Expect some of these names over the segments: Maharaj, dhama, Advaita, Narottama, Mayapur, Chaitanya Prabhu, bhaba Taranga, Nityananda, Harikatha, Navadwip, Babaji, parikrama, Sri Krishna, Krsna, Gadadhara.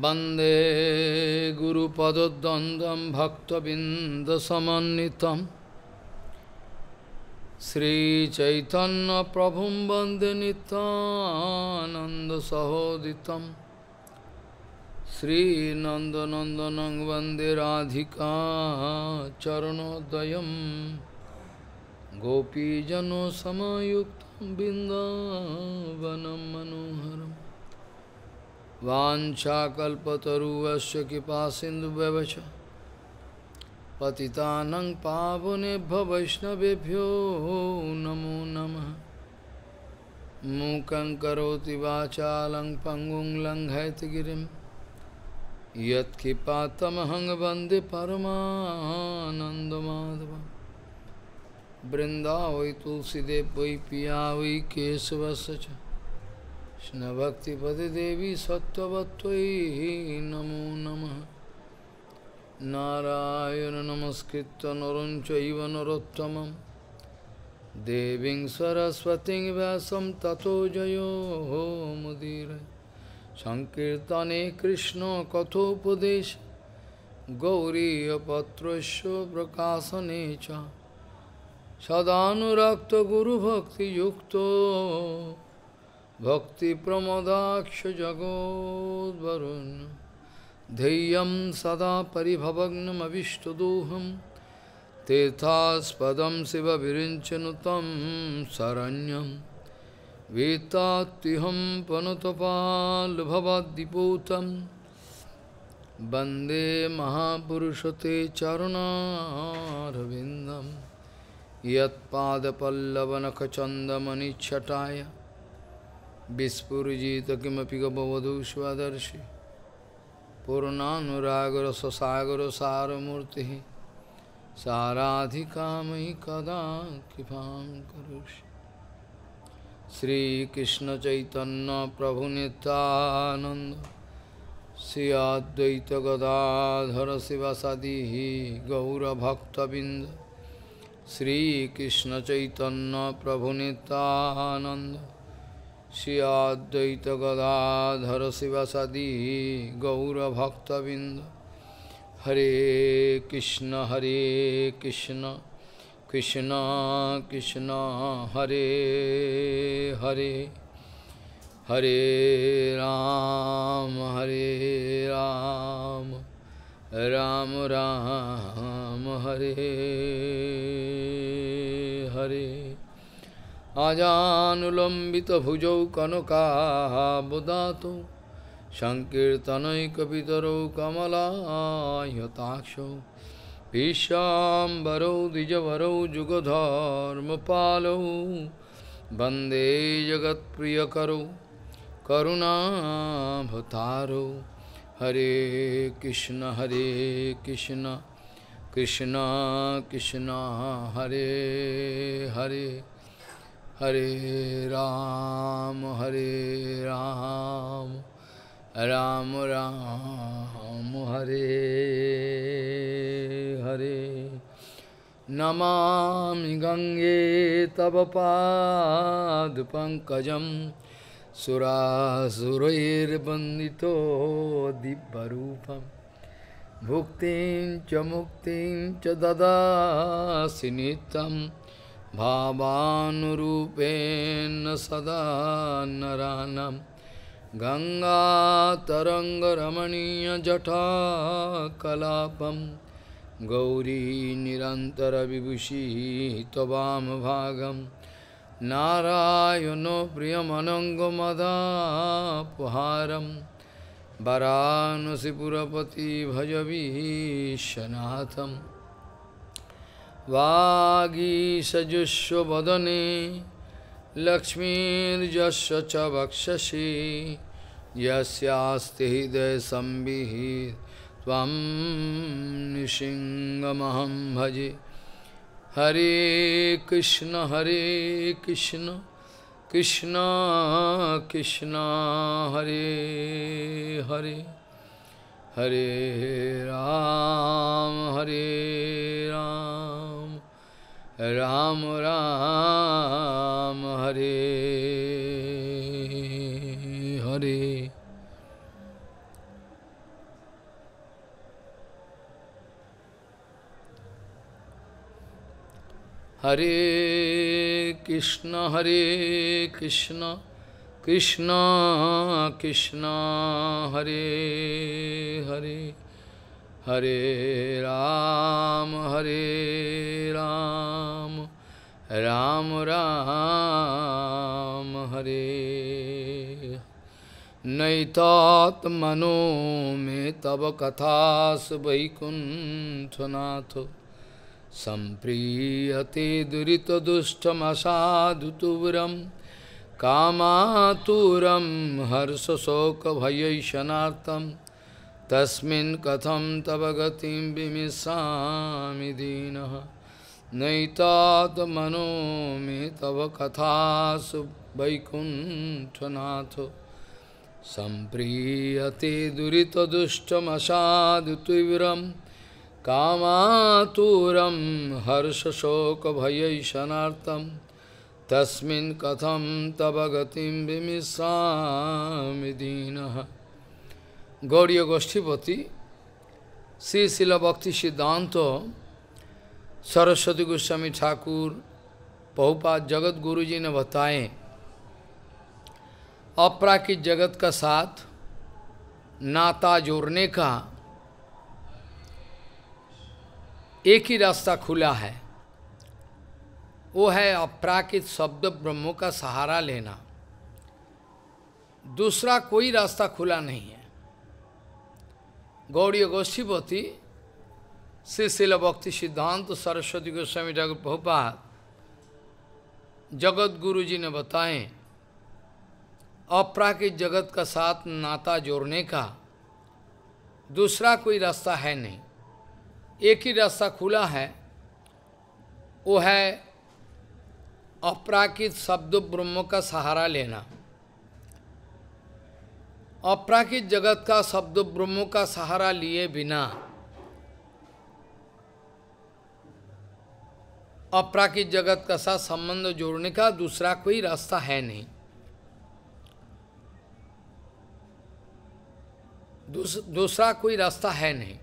Bande Guru Padodandam Bhaktabindasamanitam Sri Chaitanya Prabhum Bande Nitananda Sahoditam Sri Nanda Nandanang Bande Radhika Charanodayam Gopijano Samayuktam Bindavanam Manoharam Vancha kalpataruvasya kipa sindhu vyavacha patitanang pavonebhyo vaishnavebhyo namo namah mukang karoti vachalang pangung langhayatagirim yat kipatamahang vande paramaanandamadhavam brindavai tulsidevai piyavai kesavasacha Krishna Bhakti Pade Devi Sattvatvai Namo Namah Narayana Namaskritta Naruncaiva Narottamam Deving Saraswati Vyasam Tato Jayo Mudire Sankirtane Krishna Kathopadesh Gauriya Patrasya Prakasanecha Sadhanurakta Guru Bhakti Yukto Bhakti Pramodaksha Jagod Varun Deyam Sada Paribhavagnam Avishtadoham Tethas Padam Siva Virinchanutam Saranyam Vetatiham Panutapal Bhavadiputam Bande Mahapurushate Charunaravindam Yat Padapallavanakachandamani Chataya Vispurjita kimapi gabhavadu svadarshi Purnanuragara sasagara saramurti Saradhikamahi kada kipam karushi Sri Krishna Chaitanya Prabhu Nityananda Sri Advaita Gadadhara Sivasadihi Gaura Bhaktabinda Sri Krishna Chaitanya Prabhu Nityananda Shri Advaita Gadadhara Sivasadi Gaura Bhaktavinda Hare Krishna Hare Krishna Krishna Krishna Hare Hare Hare Ram Hare Ram Ram Ram Hare Hare Ajanulambita bhujau kanaka budato Sankirtanai kapitaro kamalahataksho Pishambaro dijavaro jugadharma palo Bande jagat priyakaro karuna bhataro Hare Krishna Hare Krishna Krishna Krishna Hare Hare Hare Ram Hare Ram Ram Ram Hare Hare Namami Gange Tava Pad Pankajam Surasurair Bandito Dibbarupam Bhuktin Cha Muktin Cha Dadasi Nitam Bhavanurupena sada naranam Ganga taranga ramaniya jatha kalapam Gauri nirantara vibhushi tobam bhagam Narayano priyamanango madapuharam Varanasipurapati bhajavi shanatham Vagi sajusho badane Lakshmi jasya cha bakshashi Yasyaste hidaya sambihir Tvam nishingamaham bhaji Hare Krishna Hare Krishna Krishna Krishna Hare Hare Hare Ram Hare Ram Ram Ram Hare Hare हरे कृष्णा कृष्णा कृष्णा हरे हरे हरे राम राम राम हरे। नैतात मनो में तब कथास वैकुंठनाथ संप्रीयते दुरित दुष्टमसाधुतुवरम कामातुरम हर्ष शोक भयैषणार्थम तस्मिन् कथं तव गतिं विमिषामि दीनः। नैतात मनो मे तव कथासु वैकुण्ठनाथ संप्रीयते दुरितदुष्टमसाधुतीव्रं कामातुरं हर्षशोकभयैषणार्थं तस्मिन् कथं तव गतिं विमिषामि दीनः। गौड़ीय गोष्ठीपति श्री शिल भक्ति सिद्धांत सरस्वती गोस्वामी ठाकुर बहुपात जगत गुरुजी ने बताए अपराकित जगत का साथ नाता जोड़ने का एक ही रास्ता खुला है, वो है अपराकित शब्द ब्रह्म का सहारा लेना। दूसरा कोई रास्ता खुला नहीं है। गौड़ीय गोष्ठीपति श्री शिल भक्ति सिद्धांत सरस्वती गोस्वामी ठाकुर भोपाल जगत गुरु जी ने बताएं अपराकित जगत का साथ नाता जोड़ने का दूसरा कोई रास्ता है नहीं, एक ही रास्ता खुला है, वो है अपराकित शब्द ब्रह्म का सहारा लेना। अपराकित जगत का शब्द ब्रह्म का सहारा लिए बिना, अपराकित जगत का साथ संबंध जोड़ने का दूसरा कोई रास्ता है नहीं। दूसरा कोई रास्ता है नहीं।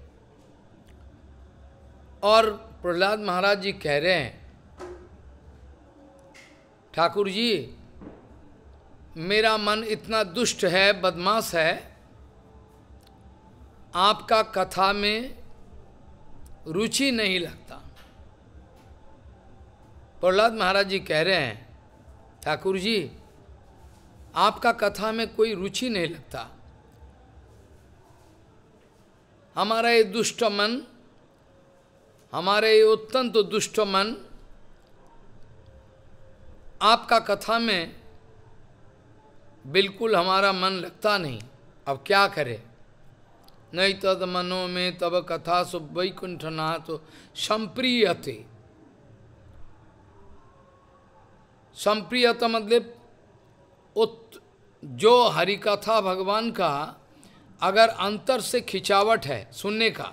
और प्रहलाद महाराज जी कह रहे हैं, ठाकुर जी मेरा मन इतना दुष्ट है, बदमाश है, आपका कथा में रुचि नहीं लगता। प्रहलाद महाराज जी कह रहे हैं, ठाकुर जी आपका कथा में कोई रुचि नहीं लगता, हमारा ये दुष्ट मन, हमारा ये अत्यंत दुष्ट मन आपका कथा में बिल्कुल हमारा मन लगता नहीं। अब क्या करे? नहीं तद मनो में तब कथा सु वैकुंठनाथ संप्रियते। संप्रियत मतलब जो हरिकथा भगवान का अगर अंतर से खिंचावट है सुनने का,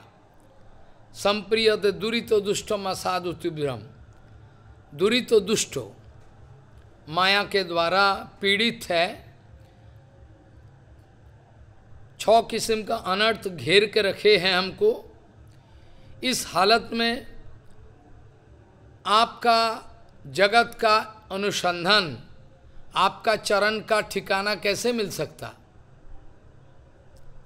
संप्रियते दुरितो दुष्टम असाधु तीव्रम, दुरितो दुष्टो माया के द्वारा पीड़ित है, छह किस्म का अनर्थ घेर के रखे हैं हमको। इस हालत में आपका जगत का अनुसंधान, आपका चरण का ठिकाना कैसे मिल सकता?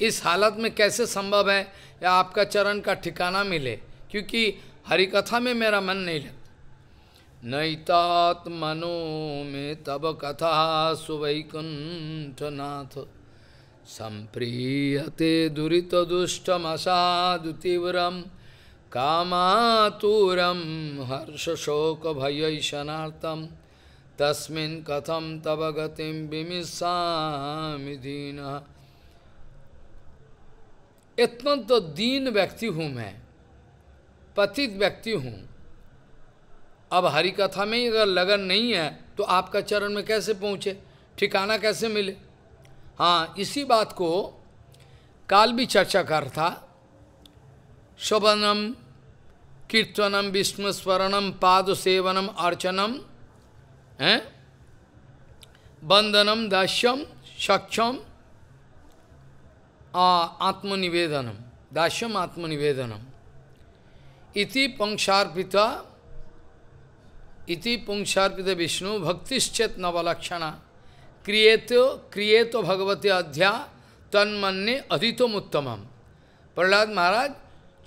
इस हालत में कैसे संभव है या आपका चरण का ठिकाना मिले? क्योंकि हरिकथा में मेरा मन नहीं लगता। नैतात मनो में तब कथा सुवैकुंठनाथ संप्रीयते दुरित दुष्टमसाधु तीव्रम कामातुरम हर्ष शोक भयैषणार्थम तस्मिन् कथं तव गतिं विमिषामि दीनः। इतना तो दीन व्यक्ति हूँ मैं, पतित व्यक्ति हूँ, अब हरिकथा में अगर लगन नहीं है तो आपका चरण में कैसे पहुँचे, ठिकाना कैसे मिले? हाँ, इसी बात को काल भी चर्चा कर था। शोभनम कीर्तनम विष्णु स्मरणम पाद सेवनम अर्चनम हैं वंदनम दास्यम सक्षम आत्मनिवेदनम, दास्यम आत्मनिवेदनम इति पंक्षार्पिता इति पुंसार्पित विष्णु भक्तिश्चेत नवलक्षणा क्रियेतो भगवते अध्या तन्मन्ये अधितमुत्तमम। प्रहलाद महाराज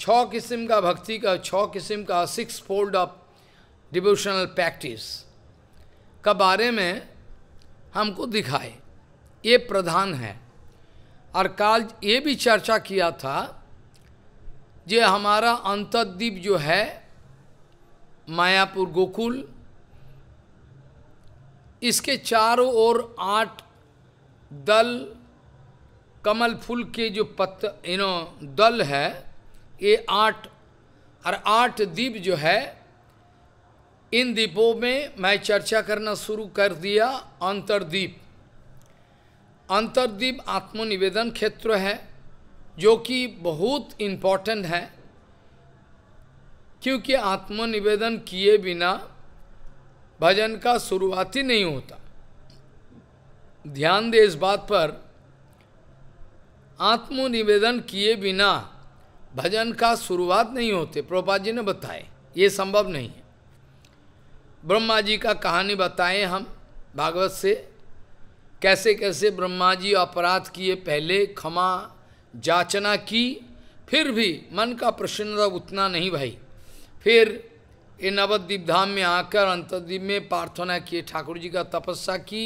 6 किस्म का भक्ति का 6 किस्म का 6 फोल्ड ऑफ डिवोशनल प्रैक्टिस का बारे में हमको दिखाए, ये प्रधान है। और काल ये भी चर्चा किया था जो हमारा अंतर्द्वीप जो है मायापुर गोकुल, इसके चारों ओर 8 दल कमल फूल के जो दल है, ये 8 और 8 द्वीप जो है, इन द्वीपों में मैं चर्चा करना शुरू कर दिया। अंतर्द्वीप आत्मनिवेदन क्षेत्र है जो कि बहुत इम्पोर्टेंट है, क्योंकि आत्मनिवेदन किए बिना भजन का शुरुआत ही नहीं होता। ध्यान दे इस बात पर, आत्मनिवेदन किए बिना भजन का शुरुआत नहीं होते। प्रभुपाद जी ने बताए ये संभव नहीं है। ब्रह्मा जी का कहानी बताएं हम भागवत से, कैसे कैसे ब्रह्मा जी अपराध किए, पहले क्षमा याचना की, फिर भी मन का प्रसन्नता उतना नहीं भाई, फिर ये नवद्वीप धाम में आकर अंतर्द्वीप में प्रार्थना किए, ठाकुर जी का तपस्या की,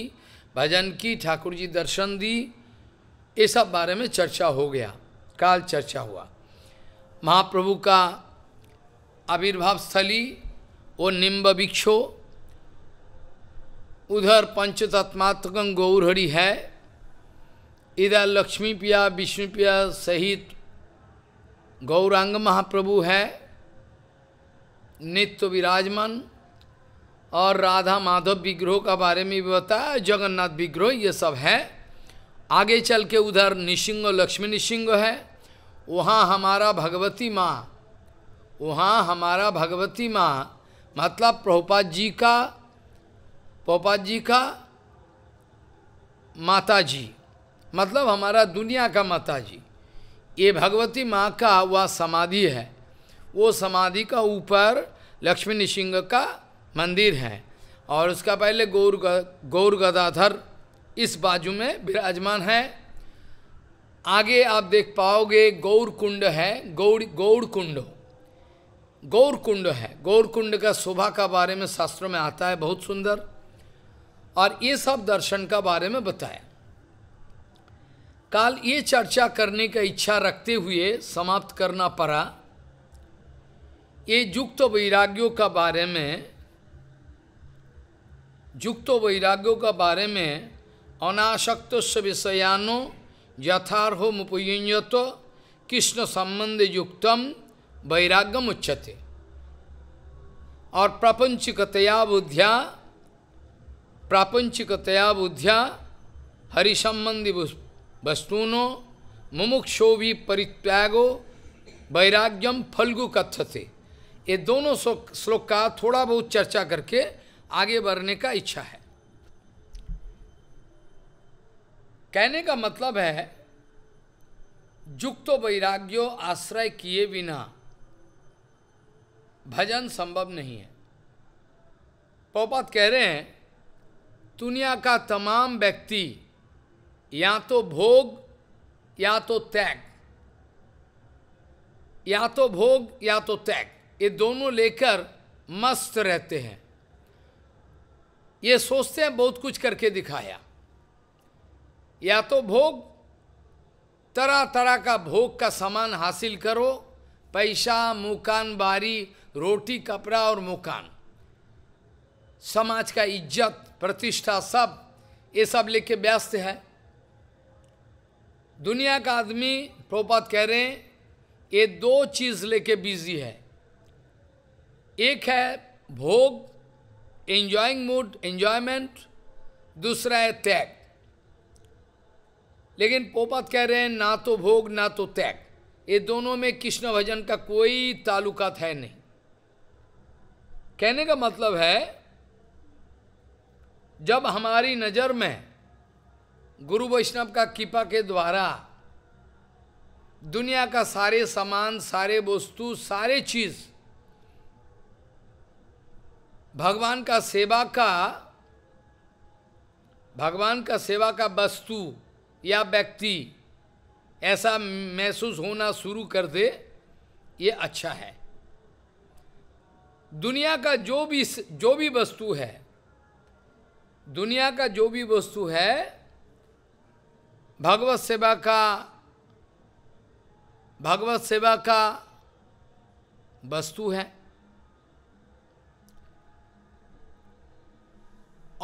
भजन की, ठाकुर जी दर्शन दी, ये सब बारे में चर्चा हो गया, काल चर्चा हुआ। महाप्रभु का आविर्भाव स्थली वो निम्ब वृक्षो, उधर पंचतत्मात्मकं गौरहरि है, इधर लक्ष्मी पिया विष्णु पिया सहित गौरांग महाप्रभु है नित्य विराजमान। और राधा माधव विग्रह का बारे में भी बताया, जगन्नाथ विग्रह, ये सब है। आगे चल के उधर नृसिंह लक्ष्मी नृसिंह है, वहाँ हमारा भगवती माँ, मतलब प्रभुपाद जी का माता जी, मतलब हमारा दुनिया का माता जी, ये भगवती माँ का वह समाधि है। वो समाधि का ऊपर लक्ष्मी नृसिंह का मंदिर है, और उसका पहले गौर गदाधर इस बाजू में विराजमान है। आगे आप देख पाओगे गौरकुंड है, गौरकुंड है। गौरकुंड का शोभा का बारे में शास्त्रों में आता है, बहुत सुंदर। और ये सब दर्शन का बारे में बताया। काल ये चर्चा करने का इच्छा रखते हुए समाप्त करना पड़ा ये युक्तो वैराग्यों का बारे में अनाशक्तस्य विषयानो यथार्हो मुपयुञ्जतो कृष्ण संबंधे युक्तम वैराग्यम उच्यते। और प्रापंचिकतया बुद्ध्या हरिसंबंधी वस्तुनो मुमुक्षो भी परित्यागो वैराग्यम फल्गु कथ्यते। ये दोनों श्लोक का थोड़ा बहुत चर्चा करके आगे बढ़ने का इच्छा है। कहने का मतलब है युक्तो वैराग्यो आश्रय किए बिना भजन संभव नहीं है। प्रभुपाद कह रहे हैं दुनिया का तमाम व्यक्ति या तो भोग या तो त्याग, ये दोनों लेकर मस्त रहते हैं। ये सोचते हैं बहुत कुछ करके दिखाया, या तो भोग, तरह तरह का भोग का सामान हासिल करो, पैसा, मकान, बारी, रोटी, कपड़ा और मकान, समाज का इज्जत, प्रतिष्ठा, सब ये सब लेके व्यस्त है दुनिया का आदमी। प्रभुपाद कह रहे हैं ये 2 चीज़ लेके बिजी है। एक है भोग, एंजॉइंग मूड, एंजॉयमेंट, दूसरा है त्याग। लेकिन प्रभुपाद कह रहे हैं ना तो भोग ना तो त्याग, ये दोनों में कृष्ण भजन का कोई ताल्लुकात है नहीं। कहने का मतलब है जब हमारी नज़र में गुरु वैष्णव का कृपा के द्वारा दुनिया का सारे सामान, सारे वस्तु, सारे चीज़ भगवान का सेवा का, भगवान का सेवा का वस्तु या व्यक्ति ऐसा महसूस होना शुरू कर दे, ये अच्छा है। दुनिया का जो भी वस्तु है, दुनिया का जो भी वस्तु है, भगवत सेवा का वस्तु है।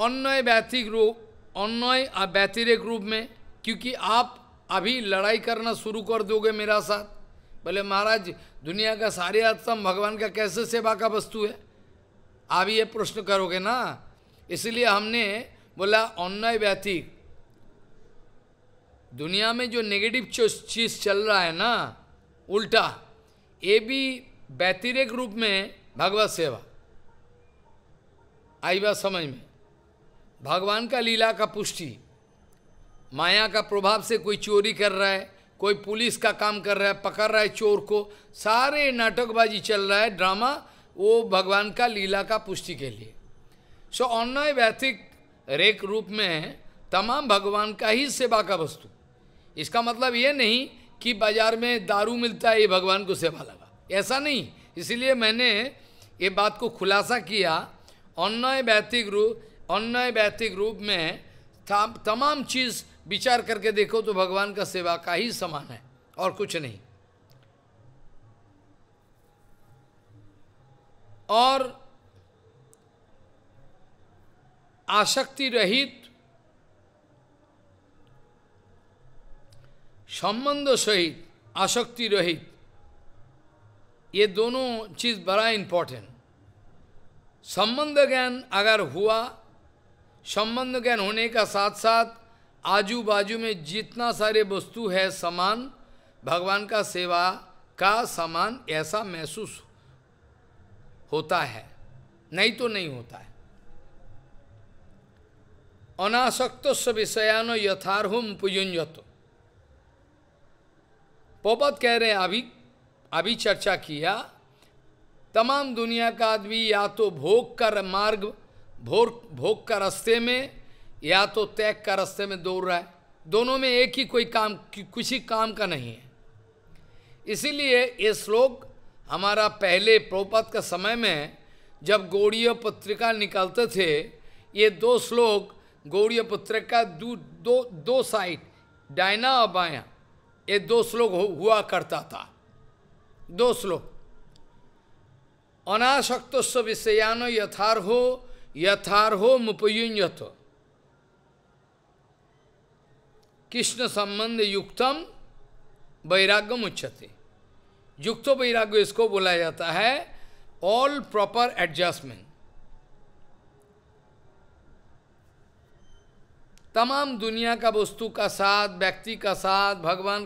अन्य व्यतिरेक रूप में, क्योंकि आप अभी लड़ाई करना शुरू कर दोगे मेरा साथ, बोले महाराज दुनिया का सारे आत्म भगवान का कैसे सेवा का वस्तु है, आप ये प्रश्न करोगे ना। इसलिए हमने बोला अन्य व्यतिक, दुनिया में जो नेगेटिव चीज़ चल रहा है ना उल्टा, ये भी व्यतिरेक रूप में भगवत सेवा। आई बात समझ में? भगवान का लीला का पुष्टि, माया का प्रभाव से कोई चोरी कर रहा है, कोई पुलिस का काम कर रहा है, पकड़ रहा है चोर को, सारे नाटकबाजी चल रहा है, ड्रामा, वो भगवान का लीला का पुष्टि के लिए। सो अन्य व्यतिक रेख रूप में तमाम भगवान का ही सेवा का वस्तु। इसका मतलब ये नहीं कि बाज़ार में दारू मिलता है ये भगवान को सेवा लगा, ऐसा नहीं। इसलिए मैंने ये बात को खुलासा किया, अन्य व्यतिक रूप में तमाम चीज़ विचार करके देखो तो भगवान का सेवा का ही समान है और कुछ नहीं। और आसक्ति रहित, संबंध सहित, आसक्ति रहित, ये दोनों चीज़ बड़ा इम्पोर्टेंट। संबंध ज्ञान अगर हुआ, संबंध ज्ञान होने का साथ साथ आजू बाजू में जितना सारे वस्तु है समान, भगवान का सेवा का समान ऐसा महसूस होता है, नहीं तो नहीं होता है। अनासक्तस्य विषयानो यथार्हं पूजयन्तो, पोपत कह रहे हैं, अभी चर्चा किया। तमाम दुनिया का आदमी या तो भोग का रास्ते में या तो त्याग का रास्ते में दौड़ रहा है, दोनों में एक ही, कोई काम किसी काम का नहीं है। इसीलिए ये श्लोक हमारा पहले प्रभुपाद का समय में जब गौड़ीय पत्रिका निकालते थे, ये दो श्लोक गौड़ीय पत्रिका दो साइड, डायना और बायां, ये दो श्लोक हुआ करता था। दो श्लोक, अनासक्तस्य विषयानो यथार्हो यथार्हो मुपयुञ्जतो कृष्ण संबंध युक्तम वैराग्यम उच्यते। युक्तो वैराग्य इसको बोला जाता है, ऑल प्रॉपर एडजस्टमेंट। तमाम दुनिया का वस्तु का साथ, व्यक्ति का साथ, भगवान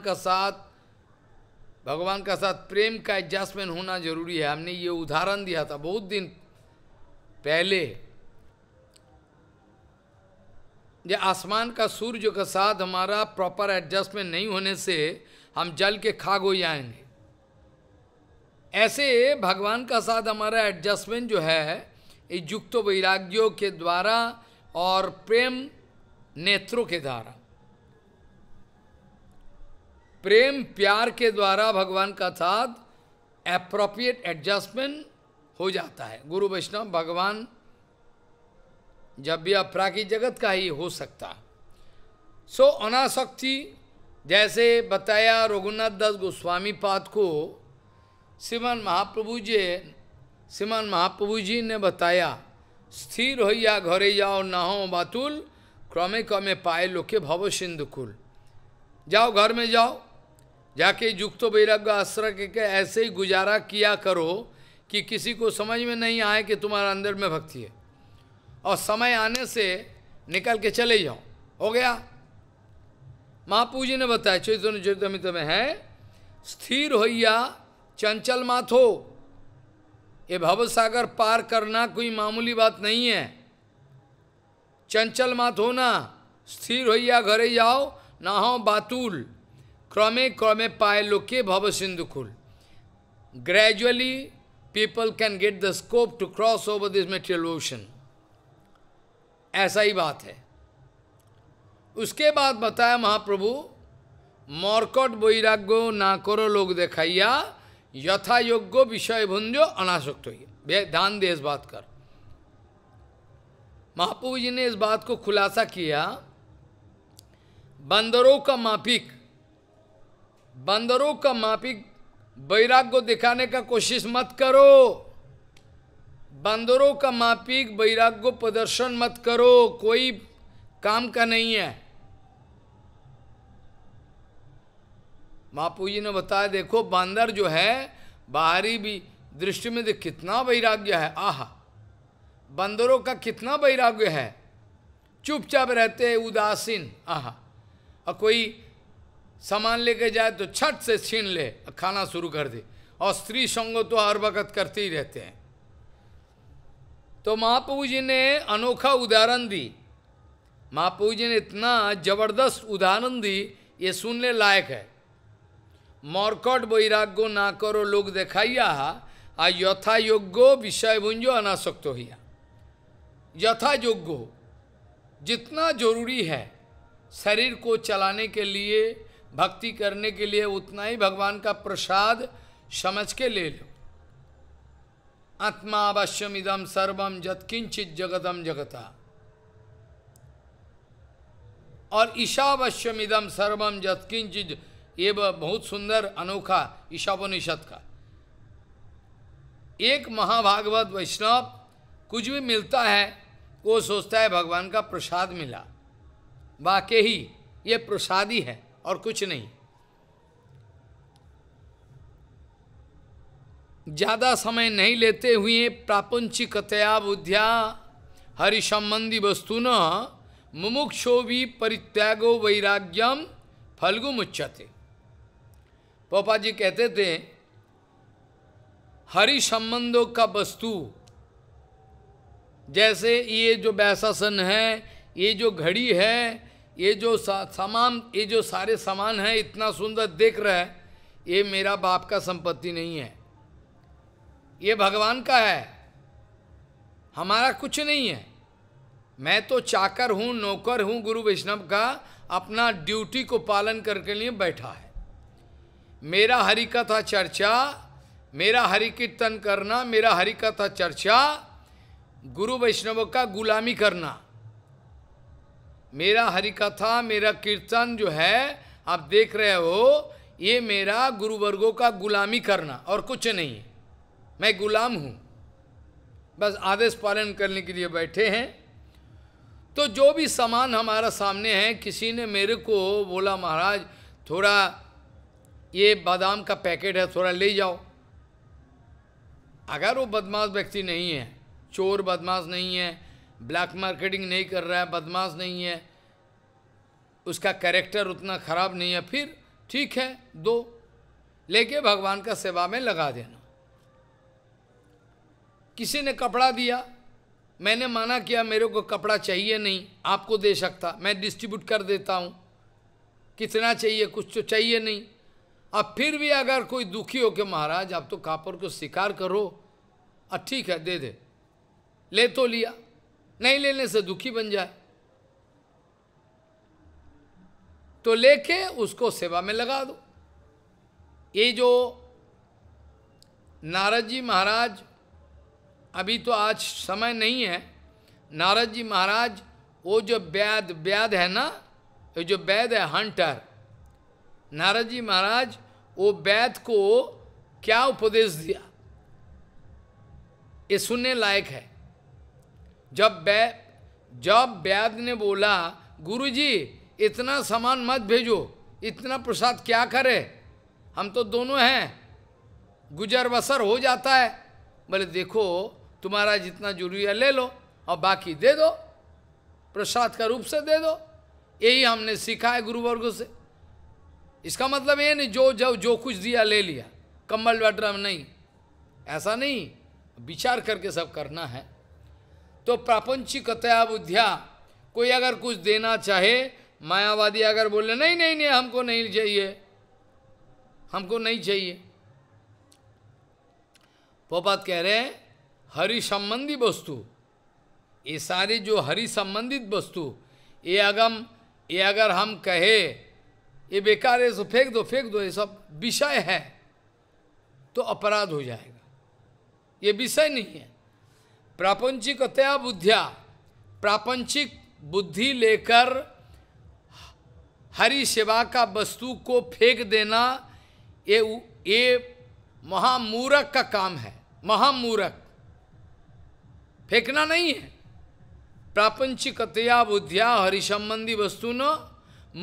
का साथ प्रेम का एडजस्टमेंट होना जरूरी है। हमने ये उदाहरण दिया था बहुत दिन पहले, जब आसमान का सूर्य के साथ हमारा प्रॉपर एडजस्टमेंट नहीं होने से हम जल के खाक हो जाएंगे। ऐसे भगवान का साथ हमारा एडजस्टमेंट जो है, ये युक्तो वैराग्यों के द्वारा और प्रेम नेत्रों के द्वारा, प्रेम प्यार के द्वारा भगवान का साथ एप्रोप्रिएट एडजस्टमेंट हो जाता है। गुरु वैष्णव भगवान जब भी अपराखी जगत का ही हो सकता। सो अनासक्ति, जैसे बताया रघुनाथ दास गोस्वामी पाद को श्रीमान महाप्रभु जी ने बताया, स्थिर होइया घरे जाओ ना हो बातुल, क्रमे क्रमे पाए लोके भव सिंधुकुल। जाओ घर में जाओ, जाके युक्तो वैराग्य आश्रय के ऐसे ही गुजारा किया करो कि किसी को समझ में नहीं आए कि तुम्हारे अंदर में भक्ति है, और समय आने से निकल के चले जाओ, हो गया। महाप्रभु जी ने बताया चैतन्य चरितामृत में है, स्थिर होइया चंचल मात हो। ये भवसागर पार करना कोई मामूली बात नहीं है। चंचल मात होना, स्थिर होइया घरे जाओ ना हो बातुल, क्रमे क्रमे पाए लोके भव सिंधुकुल। Gradually people can get the scope to cross over this material ocean. ऐसा ही बात है। उसके बाद बताया महाप्रभु, मर्कट वैराग्य ना करो लोग देखाइया, यथा योग्य विषय भुंजो अनासक्त होइए। ध्यान दे इस बात कर। महाप्रभु जी ने इस बात को खुलासा किया। बंदरों का माफिक वैराग्य को दिखाने का कोशिश मत करो। बंदरों का माफिक वैराग्य को प्रदर्शन मत करो, कोई काम का नहीं है। महाप्रभु जी ने बताया, देखो बंदर जो है बाहरी भी दृष्टि में देख कितना वैराग्य है। आहा, बंदरों का कितना वैराग्य है, चुपचाप रहते हैं, उदासीन। आहा, और कोई सामान लेके जाए तो छट से छीन ले, खाना शुरू कर दे। और स्त्री संग तो हर वक्त करते ही रहते हैं। तो महाप्रभु जी ने अनोखा उदाहरण दी। महाप्रभु जी ने इतना जबरदस्त उदाहरण दी, ये सुनने लायक है। मर्कट वैराग्य ना करो लोग देखाइया, आ यथा योग्यो विषय भुंजो अनासक्त होइया। यथा योग्यो जितना जरूरी है शरीर को चलाने के लिए, भक्ति करने के लिए, उतना ही भगवान का प्रसाद समझ के ले लो। आत्मा अवश्यम इदम सर्वम यत्किंचित जगतम जगता, और ईशावश्यम इदम सर्वम यत्किंचित, ये बहुत सुंदर अनोखा ईशावोनिषद का। एक महाभागवत वैष्णव कुछ भी मिलता है वो सोचता है भगवान का प्रसाद मिला, वाकई ही ये प्रसाद ही है और कुछ नहीं। ज़्यादा समय नहीं लेते हुए प्रापंचिकतया बुद्ध्या हरि सम्बन्धी वस्तुना मुमुक्षोभि परित्यागो वैराग्यम फल्गु मुच्यते। पापा जी कहते थे, हरि संबंधों का वस्तु जैसे ये जो वैशासन है, ये जो घड़ी है, ये जो सामान, ये जो सारे सामान है, इतना सुंदर देख रहा है, ये मेरा बाप का संपत्ति नहीं है, ये भगवान का है, हमारा कुछ नहीं है। मैं तो चाकर हूँ, नौकर हूँ गुरु वैष्णव का, अपना ड्यूटी को पालन करके लिए बैठा है। मेरा हरिकथा चर्चा, मेरा हरि कीर्तन करना, मेरा हरिकथा चर्चा, गुरु वैष्णव का गुलामी करना, मेरा हरिकथा, मेरा कीर्तन जो है आप देख रहे हो, ये मेरा गुरुवर्गों का गुलामी करना और कुछ नहीं है। मैं गुलाम हूँ, बस आदेश पालन करने के लिए बैठे हैं। तो जो भी सामान हमारा सामने है, किसी ने मेरे को बोला महाराज थोड़ा ये बादाम का पैकेट है थोड़ा ले जाओ। अगर वो बदमाश व्यक्ति नहीं है, चोर बदमाश नहीं है, ब्लैक मार्केटिंग नहीं कर रहा है, बदमाश नहीं है, उसका कैरेक्टर उतना खराब नहीं है, फिर ठीक है दो, लेके भगवान का सेवा में लगा देना। किसी ने कपड़ा दिया, मैंने माना किया मेरे को कपड़ा चाहिए नहीं, आपको दे सकता, मैं डिस्ट्रीब्यूट कर देता हूँ, कितना चाहिए, कुछ तो चाहिए नहीं। अब फिर भी अगर कोई दुखी हो के महाराज आप तो कापुर को स्वीकार करो, ठीक है दे दे, ले तो लिया, नहीं लेने से दुखी बन जाए, तो लेके उसको सेवा में लगा दो। ये जो नारद जी महाराज, अभी तो आज समय नहीं है, नारद जी महाराज वो जो व्याध है ना, ये जो वैद है हंटर, नारद जी महाराज वो वैद को क्या उपदेश दिया, ये सुनने लायक है। जब वैद ने बोला गुरुजी इतना सामान मत भेजो, इतना प्रसाद क्या करे, हम तो दोनों हैं, गुजर बसर हो जाता है। बोले देखो तुम्हारा जितना जरूरी है ले लो और बाकी दे दो, प्रसाद का रूप से दे दो। यही हमने सीखा है गुरुवर्गों से। इसका मतलब ये नहीं जो जो जो कुछ दिया ले लिया, कम्बल वटरम नहीं, ऐसा नहीं, विचार करके सब करना है। तो प्रापंचिकतया बुद्धिया, कोई अगर कुछ देना चाहे, मायावादी अगर बोले नहीं नहीं नहीं हमको नहीं चाहिए, हमको नहीं चाहिए, पोपात कह रहे हैं हरि संबंधी वस्तु, ये सारे जो हरि संबंधित वस्तु ये अगम, ये अगर हम कहे ये बेकार है तो फेंक दो, ये सब विषय है तो अपराध हो जाएगा, ये विषय नहीं है। प्रापंचिकतया बुद्धिया, प्रापंचिक बुद्धि लेकर हरि सेवा का वस्तु को फेंक देना ये महामूरख का काम है। महामूरख फेंकना नहीं है। प्रापंचिकतया बुद्धिया हरि संबंधी वस्तु न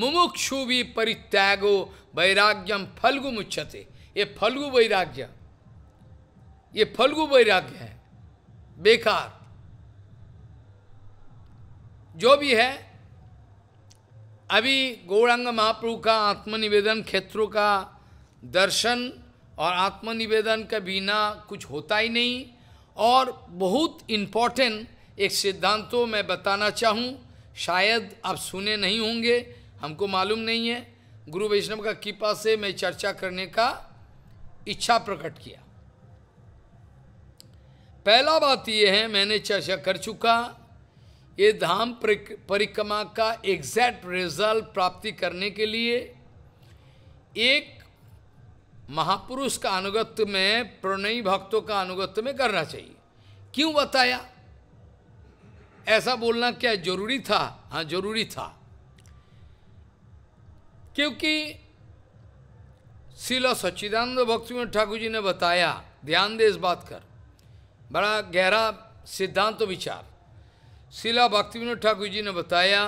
मुमुक्षु भी परित्यागो वैराग्यम फलगु मुच्यते। ये फलगु वैराग्य, ये फलगु वैराग्य है, बेकार जो भी है। अभी गौरांग महाप्रभु का आत्मनिवेदन क्षेत्रों का दर्शन और आत्मनिवेदन के बिना कुछ होता ही नहीं। और बहुत इम्पोर्टेंट एक सिद्धांतों मैं बताना चाहूँ, शायद आप सुने नहीं होंगे, हमको मालूम नहीं है। गुरु वैष्णव का कृपा से मैं चर्चा करने का इच्छा प्रकट किया। पहला बात यह है, मैंने चर्चा कर चुका, ये धाम परिक्रमा का एग्जैक्ट रिजल्ट प्राप्ति करने के लिए एक महापुरुष का अनुगत्य में, प्रणयी भक्तों का अनुगत्य में करना चाहिए। क्यों बताया? ऐसा बोलना क्या जरूरी था? हाँ, जरूरी था, क्योंकि श्रील सच्चिदानंद भक्तिवें ठाकुर जी ने बताया, ध्यान दे इस बात कर, बड़ा गहरा सिद्धांत तो विचार। श्रील भक्तिविनोद ठाकुर जी ने बताया,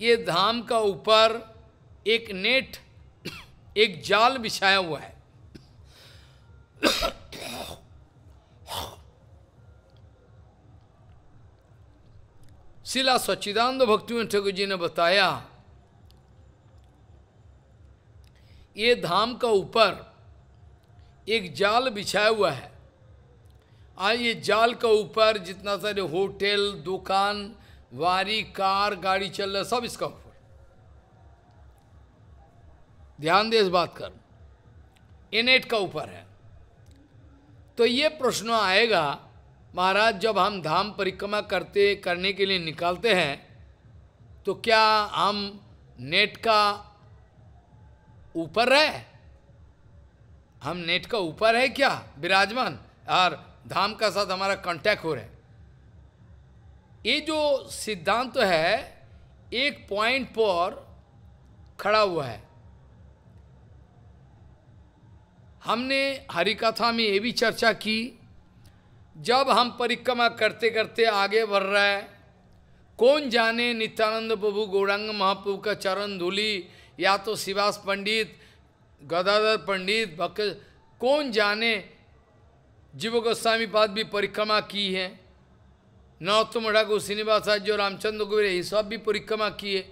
ये धाम का ऊपर एक नेट, एक जाल बिछाया हुआ है। श्रील सच्चिदानंद भक्तिविनोद ठाकुर जी ने बताया, ये धाम का ऊपर एक जाल बिछाया हुआ है। आज ये जाल का ऊपर जितना सारे होटल, दुकान, वारी, कार, गाड़ी चल रहा है, सब इसका ऊपर। ध्यान दे इस बात कर, इनेट का ऊपर है। तो ये प्रश्न आएगा, महाराज जब हम धाम परिक्रमा करने के लिए निकालते हैं तो क्या हम नेट का ऊपर है? हम नेट का ऊपर है क्या विराजमान, और धाम का साथ हमारा कांटेक्ट हो रहा है? ये जो सिद्धांत तो है एक पॉइंट पर खड़ा हुआ है। हमने हरिकथा में ये भी चर्चा की, जब हम परिक्रमा करते करते आगे बढ़ रहा है, कौन जाने नित्यानंद प्रभु गौरांग महाप्रभु का चरण धूलि, या तो शिवास पंडित, गदाधर पंडित, भक्त, कौन जाने जीव गोस्वामी पाद भी परिक्रमा की है, नौतम ठाकुर, श्रीनिवासाचार्य, रामचंद्र गुरु, ये सब भी परिक्रमा किए,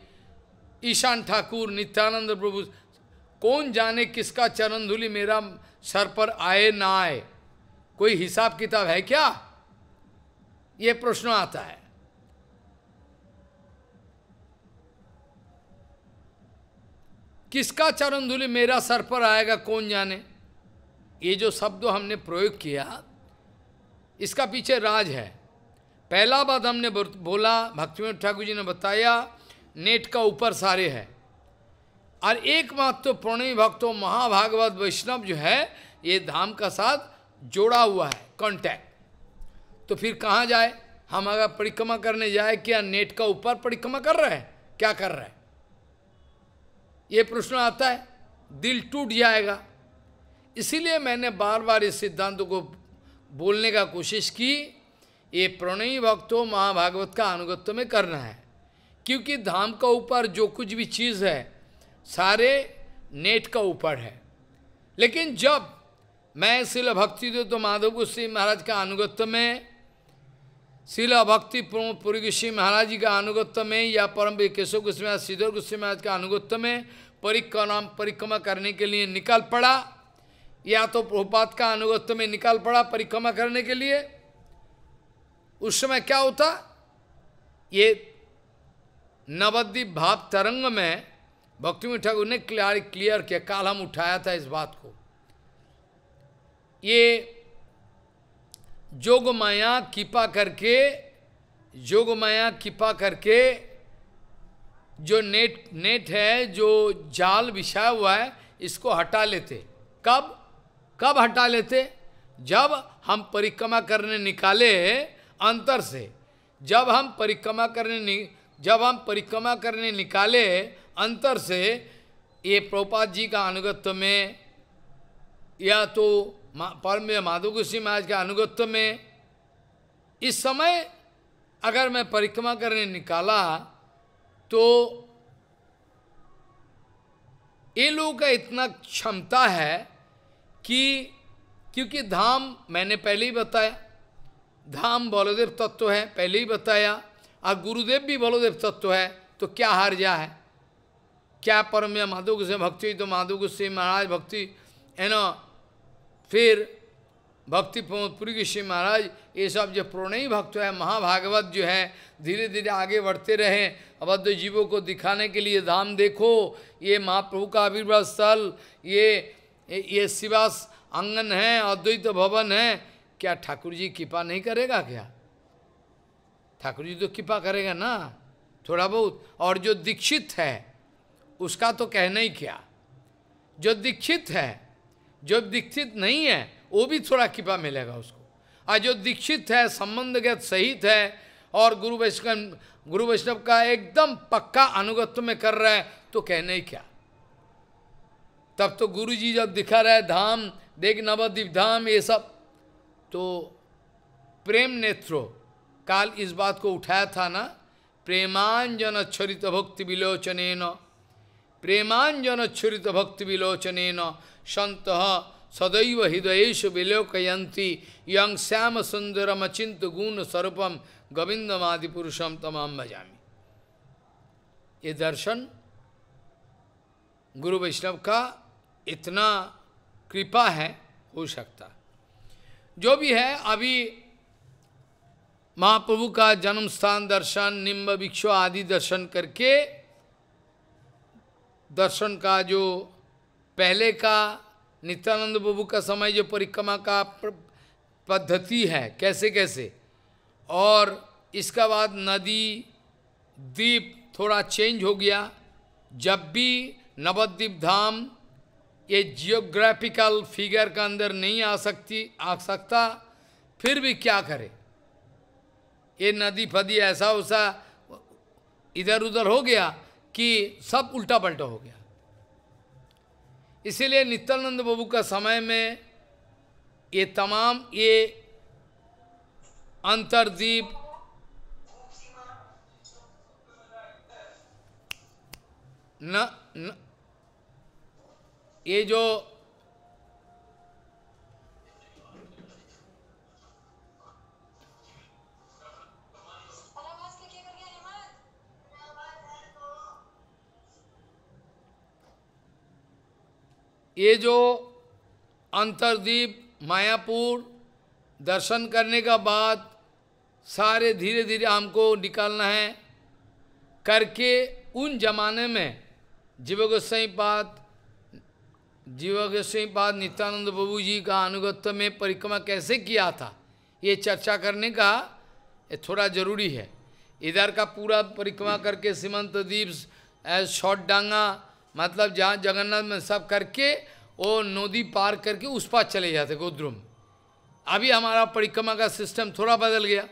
ईशान ठाकुर, नित्यानंद प्रभु, कौन जाने किसका चरण धूलि मेरा सर पर आए ना आए, कोई हिसाब किताब है क्या? ये प्रश्न आता है। किसका चरण धूलि मेरा सर पर आएगा कौन जाने, ये जो शब्द हमने प्रयोग किया, इसका पीछे राज है। पहला बात हमने बोला, भक्तिवें ठाकुर जी ने बताया, नेट का ऊपर सारे है, और एकमात्र तो प्रणयी भक्तों महाभागवत वैष्णव जो है ये धाम का साथ जोड़ा हुआ है, कांटेक्ट। तो फिर कहाँ जाए हम? अगर परिक्रमा करने जाए, क्या नेट का ऊपर परिक्रमा कर रहे हैं? क्या कर रहे हैं? ये प्रश्न आता है, दिल टूट जाएगा। इसीलिए मैंने बार बार इस सिद्धांतों को बोलने का कोशिश की, ये प्रणयी भक्तों महाभागवत का अनुगत्य में करना है, क्योंकि धाम का ऊपर जो कुछ भी चीज़ है सारे नेट का ऊपर है। लेकिन जब मैं श्रील भक्ति दे तो माधव गोस्वामी महाराज का अनुगत्य में, श्रील भक्ति प्रमोद पुरी गोस्वामी महाराज जी का अनुगत्य में, या परम केशव गोस्वामी महाराज, श्रीधर गोस्वामी महाराज का अनुगत्य में परिक्रमा करने के लिए निकल पड़ा, या तो प्रभुपाद का अनुगत्य में निकाल पड़ा परिक्रमा करने के लिए, उस समय क्या होता, ये नवद्वीप भाव तरंग में भक्तिवें ठाकुर ने क्लियर किया, काल हम उठाया था इस बात को। ये योग माया कृपा करके जो नेट है, जो जाल बिछाया हुआ है, इसको हटा लेते। कब हटा लेते? जब हम परिक्रमा करने निकाले अंतर से, जब हम परिक्रमा करने निकाले अंतर से। ये प्रभुपाद जी का अनुगत्य में या तो परम माधव गोस्वी महाराज के अनुगत्य में इस समय अगर मैं परिक्रमा करने निकाला तो ये लोगों का इतना क्षमता है कि क्योंकि धाम मैंने पहले ही बताया, धाम बलदेव तत्व है, पहले ही बताया, और गुरुदेव भी बलदेव तत्व है, तो क्या हार्जा है? क्या परम माधव गोस्वी भक्ति तो माधव गोस्वी महाराज भक्ति है ना, फिर भक्ति पूरी गोस्वी महाराज, ये सब जो प्रणयी भक्त है, महाभागवत जो है, धीरे धीरे आगे बढ़ते रहे अभद्र जीवों को दिखाने के लिए। धाम देखो, ये महाप्रभु का आविर्भाव स्थल, ये शिवास आंगन है, अद्वैत भवन है। क्या ठाकुर जी कृपा नहीं करेगा? क्या ठाकुर जी तो कृपा करेगा ना थोड़ा बहुत। और जो दीक्षित है उसका तो कहना ही क्या, जो दीक्षित है, जो दीक्षित नहीं है वो भी थोड़ा कृपा मिलेगा उसको। और जो दीक्षित है, संबंधगत सहित है, और गुरु वैष्णव का एकदम पक्का अनुगत्य में कर रहा है, तो कहना ही क्या। तब तो गुरु जी जब दिखा रहा है धाम देख, नवद्वीप धाम, ये सब तो प्रेम नेत्रो काल इस बात को उठाया था ना, प्रेमांजनच्छरित भक्ति विलोचनेन, प्रेमांजनच्छरित भक्ति विलोचनेन संतः सदैव हृदयेषु विलोकयन्ति यं श्याम सुंदरम अचिंत्य गुण स्वरूपम गोविंदम आदि पुरुषम तमाम भजामि। ये दर्शन गुरु वैष्णव का इतना कृपा है, हो सकता जो भी है। अभी महाप्रभु का जन्म स्थान दर्शन, निम्ब वृक्ष आदि दर्शन करके, दर्शन का जो पहले का नित्यानंद प्रभु का समय जो परिक्रमा का पद्धति है कैसे कैसे, और इसका बाद नदी द्वीप थोड़ा चेंज हो गया। जब भी नवद्वीप धाम ये जियोग्राफिकल फिगर का अंदर नहीं आ सकता, फिर भी क्या करे, ये नदी फदी ऐसा वैसा इधर उधर हो गया कि सब उल्टा पल्टा हो गया। इसीलिए नित्यानंद प्रभु का समय में ये तमाम ये अंतरद्वीप न ये जो अंतरद्वीप मायापुर दर्शन करने का बाद सारे धीरे धीरे हमको निकालना है करके। उन जमाने में जीव गोस्वामी पाद नित्यानंद प्रभु जी का अनुगत्य में परिक्रमा कैसे किया था, ये चर्चा करने का थोड़ा जरूरी है। इधर का पूरा परिक्रमा करके सीमंत द्वीप, शॉर्ट डांगा, मतलब जहाँ जगन्नाथ में सब करके वो नदी पार करके उस पार चले जाते गोद्रुम। अभी हमारा परिक्रमा का सिस्टम थोड़ा बदल गया,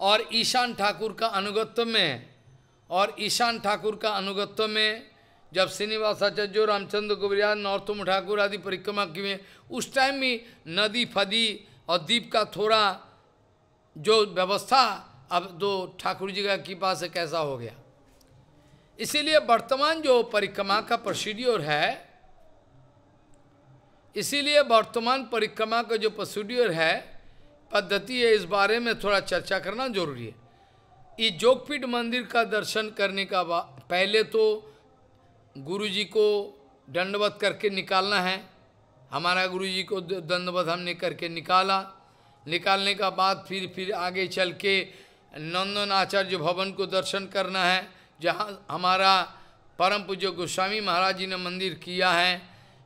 और ईशान ठाकुर का अनुगत्य में जब श्रीनिवासाचार्य, रामचंद्र गोविराज, नौतम ठाकुर आदि परिक्रमा किए, उस टाइम में नदी फदी और द्वीप का थोड़ा जो व्यवस्था अब तो ठाकुर जी का कृपा से कैसा हो गया। इसीलिए वर्तमान जो परिक्रमा का प्रोसीड्योर है, पद्धति है, इस बारे में थोड़ा चर्चा करना जरूरी है। ये जोगपीठ मंदिर का दर्शन करने का पहले तो गुरु जी को दंडवत करके निकालना है। हमारा गुरु जी को दंडवत हमने करके निकालने का बाद फिर आगे चल के नंदन आचार्य भवन को दर्शन करना है, जहाँ हमारा परम पूज्य गोस्वामी महाराज जी ने मंदिर किया है।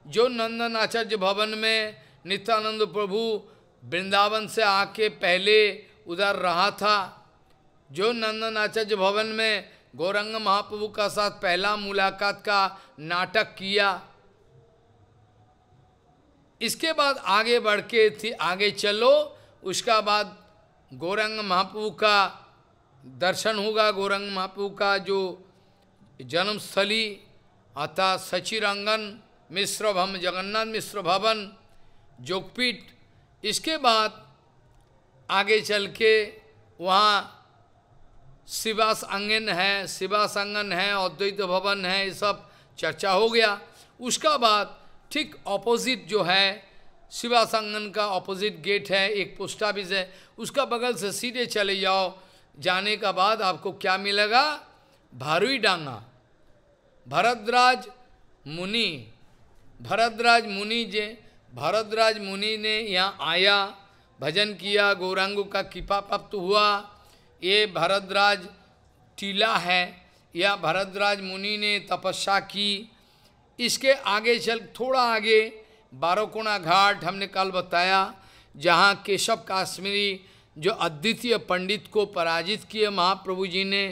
जो नंदन आचार्य भवन में नित्यानंद प्रभु वृंदावन से आके पहले उधर रहा था, जो नंदन आचार्य भवन में गौरंग महाप्रभु का साथ पहला मुलाकात का नाटक किया। इसके बाद आगे बढ़ के थी आगे चलो, उसका बाद गौरंग महाप्रभु का दर्शन होगा, गौरंग महाप्रभु का जो जन्मस्थली अर्थात सचिरंगन मिश्र भवन, जगन्नाथ मिश्र भवन, जोगपीठ। इसके बाद आगे चल के वहाँ शिवास आंगन है, शिवास आंगन है, अद्वैत भवन है, ये सब चर्चा हो गया। उसका बाद ठीक ऑपोजिट जो है शिवास आंगन का ऑपोजिट गेट है, एक पोस्ट ऑफिस है, उसका बगल से सीधे चले जाओ। जाने का बाद आपको क्या मिलेगा? भारुई डांगा। भरद्राज मुनि ने यहाँ आया, भजन किया, गौरांगों का कृपा प्राप्त हुआ। ये भरद्राज टीला है, या भरद्राज मुनि ने तपस्या की। इसके आगे चल थोड़ा आगे बारोकोना घाट हमने कल बताया, जहाँ केशव काश्मीरी जो अद्वितीय पंडित को पराजित किए महाप्रभु जी ने,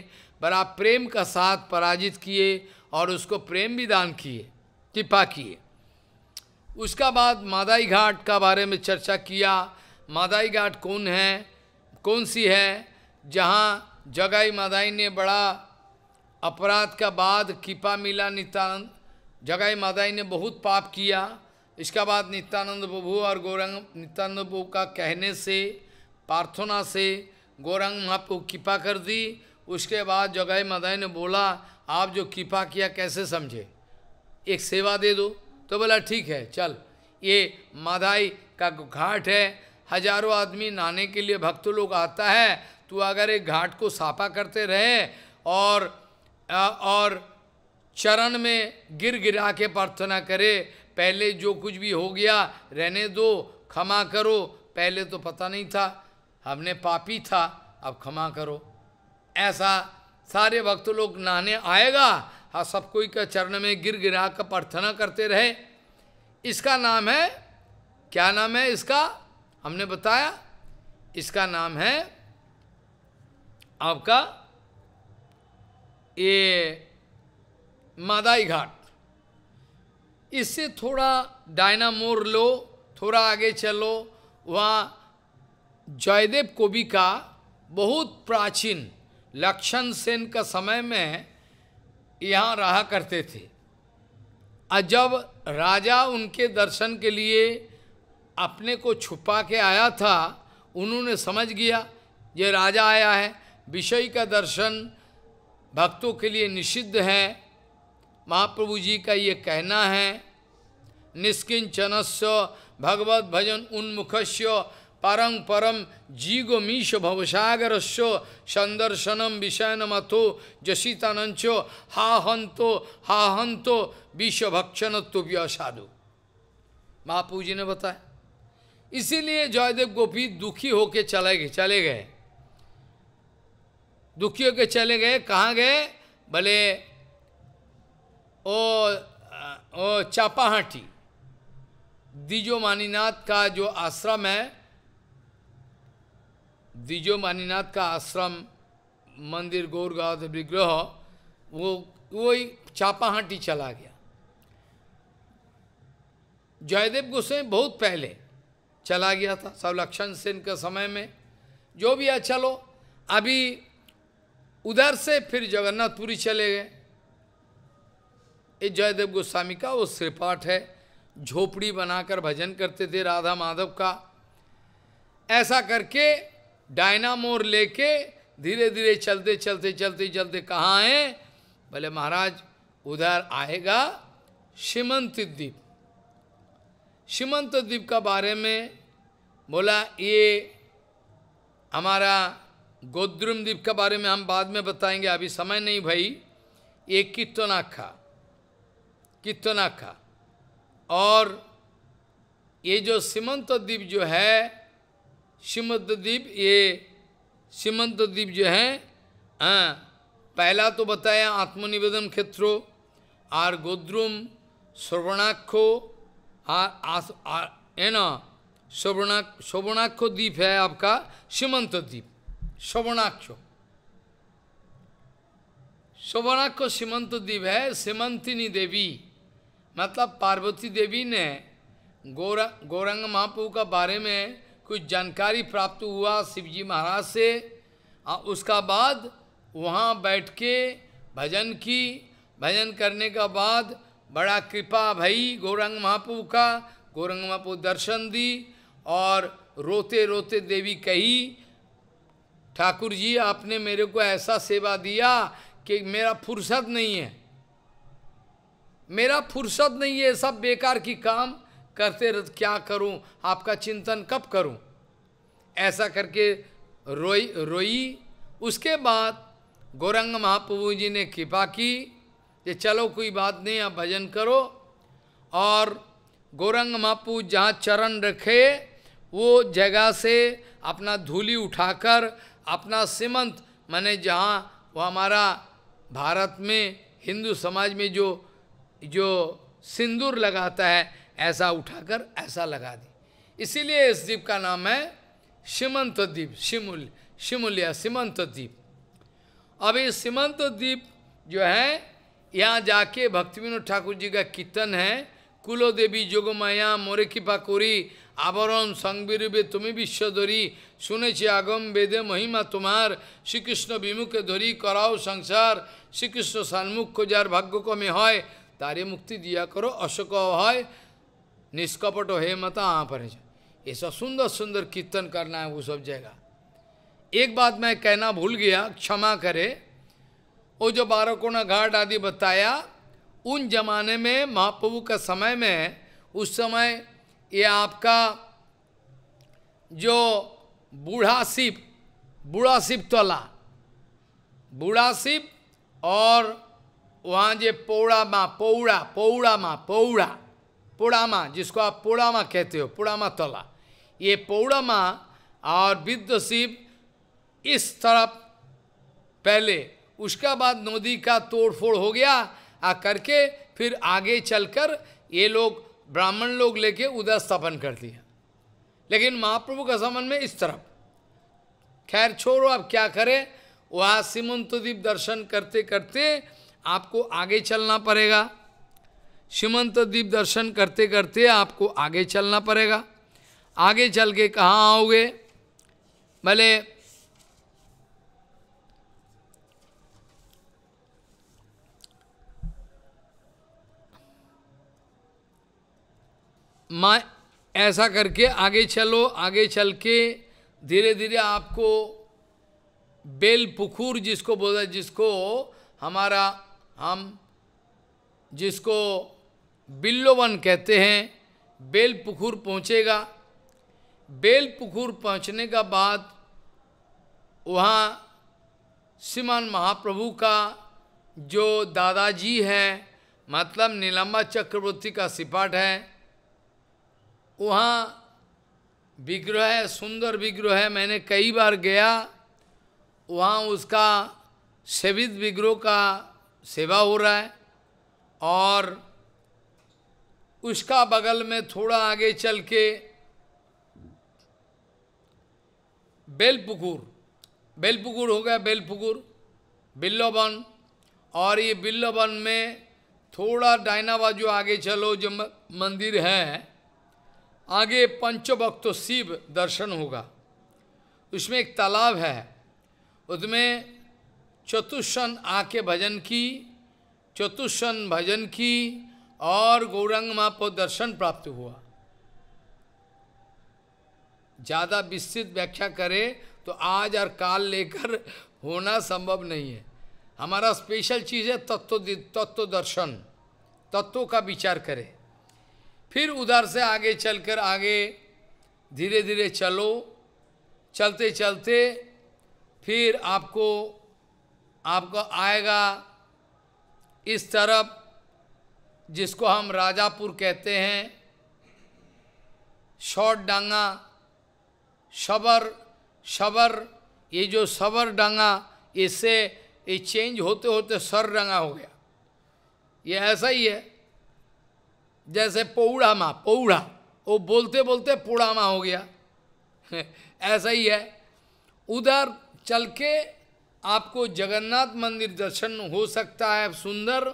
बड़ा प्रेम का साथ पराजित किए और उसको प्रेम भी दान किए, कृपा किए। उसका बाद मादाई घाट का बारे में चर्चा किया। मादाई घाट कौन है, कौन सी है, जहाँ जगाई मादाई ने बड़ा अपराध का बाद कृपा मिला नित्यानंद, जगाई मादाई ने बहुत पाप किया। इसका बाद नित्यानंद प्रभु और गौरंग नित्यानंद प्रभु का कहने से, प्रार्थना से गौरंग महाप्रभु कृपा कर दी। उसके बाद जगाई मादाई ने बोला आप जो कृपा किया कैसे समझे, एक सेवा दे दो, तो बोला ठीक है चल। ये मादाई का घाट है, हजारों आदमी नहाने के लिए भक्त लोग आता है, तो अगर एक घाट को साफा करते रहे और चरण में गिरा के प्रार्थना करे, पहले जो कुछ भी हो गया रहने दो, क्षमा करो, पहले तो पता नहीं था हमने पापी था, अब क्षमा करो, ऐसा सारे भक्त लोग नहाने आएगा, हाँ सब कोई का चरण में गिरा कर प्रार्थना करते रहे। इसका नाम है, क्या नाम है इसका हमने बताया, इसका नाम है आपका ये मादाई घाट। इससे थोड़ा डायना मोड़ लो, थोड़ा आगे चलो, वहाँ जयदेव कवि का बहुत प्राचीन लक्षण सेन का समय में यहाँ रहा करते थे। और जब राजा उनके दर्शन के लिए अपने को छुपा के आया था, उन्होंने समझ गया ये राजा आया है, विषय का दर्शन भक्तों के लिए निषिद्ध है। महाप्रभु जी का ये कहना है निष्किंचनस्य भगवत भजन उन्मुखस्य परं परम जीगोमीश भवसागरस्य संदर्शनम विषयनमथो जसितानंचो हा हंतो विषभक्षण तुभ्य साधु। महाप्रभु जी ने बताया, इसीलिए जयदेव गोपी दुखी होके चले गए, दुखी होके चले गए। कहाँ गए? भले ओ चापाहाटी दिजो मानीनाथ का जो आश्रम है, दिजो मानीनाथ का आश्रम मंदिर गौरगाद विग्रह, वो चापाहाटी चला गया। जयदेव गोसाई बहुत पहले चला गया था, सब लक्षण सेन के समय में, जो भी है चलो। अभी उधर से फिर जगन्नाथपुरी चले गए। ये जयदेव गोस्वामी का वो श्रीपाठ है, झोपड़ी बनाकर भजन करते थे राधा माधव का। ऐसा करके डायना मोड़ लेके धीरे धीरे चलते कहाँ हैं? भले महाराज उधर आएगा सीमंत द्वीप। सीमंत द्वीप का बारे में बोला, ये हमारा गोद्रुम द्वीप का बारे में हम बाद में बताएंगे, अभी समय नहीं भाई। ये कित्तोनाखा और ये जो सीमंत द्वीप जो है, सीमंत द्वीप जो है, पहला तो बताया आत्मनिवेदन क्षेत्रो और गोद्रुम श्रवणाखो, है ना, शोभनाक्ष द्वीप है आपका सीमंत द्वीप, शोभनाक्ष सीमंत द्वीप है। सीमंतिनी देवी मतलब पार्वती देवी ने गौरांग महाप्रभु का बारे में कुछ जानकारी प्राप्त हुआ शिवजी महाराज से, उसका बाद वहाँ बैठ के भजन की, भजन करने का बाद बड़ा कृपा भाई गौरांग महाप्रभु का, गौरांग महाप्रभु दर्शन दी और रोते रोते देवी कही, ठाकुर जी आपने मेरे को ऐसा सेवा दिया कि मेरा फुर्सत नहीं है, मेरा फुर्सत नहीं है, सब बेकार की काम करते रह, क्या करूं, आपका चिंतन कब करूं, ऐसा करके रोई। उसके बाद गौरांग महाप्रभु जी ने कृपा की कि चलो कोई बात नहीं आप भजन करो, और गौरांग महाप्रभु जहाँ चरण रखे वो जगह से अपना धूली उठाकर अपना सीमंत माने जहाँ वो हमारा भारत में हिंदू समाज में जो जो सिंदूर लगाता है ऐसा उठाकर ऐसा लगा दी, इसीलिए इस द्वीप का नाम है सीमंत द्वीप, शिमुलिया सीमंत द्वीप। अब ये सीमंत द्वीप जो है यहाँ जाके भक्ति विनोद ठाकुर जी का कीर्तन है, कुलो देवी जोगमाया मोरे कृपा कोरी आवरण संगबीरूबे तुम्हें विश्व धोरी, सुने छी आगम वेदे महिमा तुम्हार, श्री कृष्ण विमुख धोरी कराओ संसार, श्री कृष्ण सन्मुख को जार भाग्य को में है तारे मुक्ति दिया करो अशोक है निष्कपट हे मता। वहाँ पर ये सब सुंदर सुंदर कीर्तन करना है वो सब जगह। एक बात मैं कहना भूल गया, क्षमा करे, वो जो बारकोना घाट आदि बताया, उन जमाने में महाप्रभु का समय में उस समय ये आपका जो बूढ़ा शिव तला, बूढ़ा शिव और वहाँ जो पोड़ामा जिसको आप पोड़ामा कहते हो, पोड़ामा तला, ये पोड़ामा और विद्ध शिव इस तरफ पहले, उसका बाद नदी का तोड़फोड़ हो गया आ करके फिर आगे चलकर ये लोग ब्राह्मण लोग लेके उधर स्थापन कर दिया, लेकिन महाप्रभु का समन में इस तरफ। खैर छोड़ो आप क्या करें, वहाँ सीमंतद्वीप दर्शन करते करते आपको आगे चलना पड़ेगा, सीमंतद्वीप दर्शन करते करते आपको आगे चलना पड़ेगा। आगे चल के कहाँ आओगे, भले मैं ऐसा करके आगे चलो, आगे चल के धीरे धीरे आपको बेलपुखुर जिसको बोला, जिसको हमारा हम जिसको बिल्लोवन कहते हैं, बेलपुखुर पहुँचेगा। बेलपुखुर पहुँचने का बाद वहाँ श्रीमान महाप्रभु का जो दादाजी हैं मतलब नीलम्बा चक्रवर्ती का सिपाट है, वहाँ विग्रह है, सुंदर विग्रह है, मैंने कई बार गया वहाँ, उसका सेवित विग्रह का सेवा हो रहा है। और उसका बगल में थोड़ा आगे चल के बेलपुखुर हो गया, बेलपुखुर बिल्लोवन, और ये बिल्लोवन में थोड़ा डायना बाजू आगे चलो जो मंदिर है, आगे पंचभक्तो शिव दर्शन होगा। उसमें एक तालाब है, उसमें चतुष्षण आके भजन की, चतुष्षण भजन की और गौरांग महाप्रभु दर्शन प्राप्त हुआ। ज़्यादा विस्तृत व्याख्या करें तो आज और काल लेकर होना संभव नहीं है। हमारा स्पेशल चीज़ है तत्व दर्शन, तत्वों का विचार करें। फिर उधर से आगे चलकर आगे धीरे धीरे चलो, चलते चलते फिर आपको आएगा इस तरफ जिसको हम राजापुर कहते हैं, शॉर्ट डांगा, शबर, ये जो शबर डांगा इससे ये चेंज होते होते सर डांगा हो गया, ये ऐसा ही है जैसे पौड़ा वो बोलते बोलते पोड़ामा हो गया। ऐसा ही है, उधर चल के आपको जगन्नाथ मंदिर दर्शन हो सकता है सुंदर।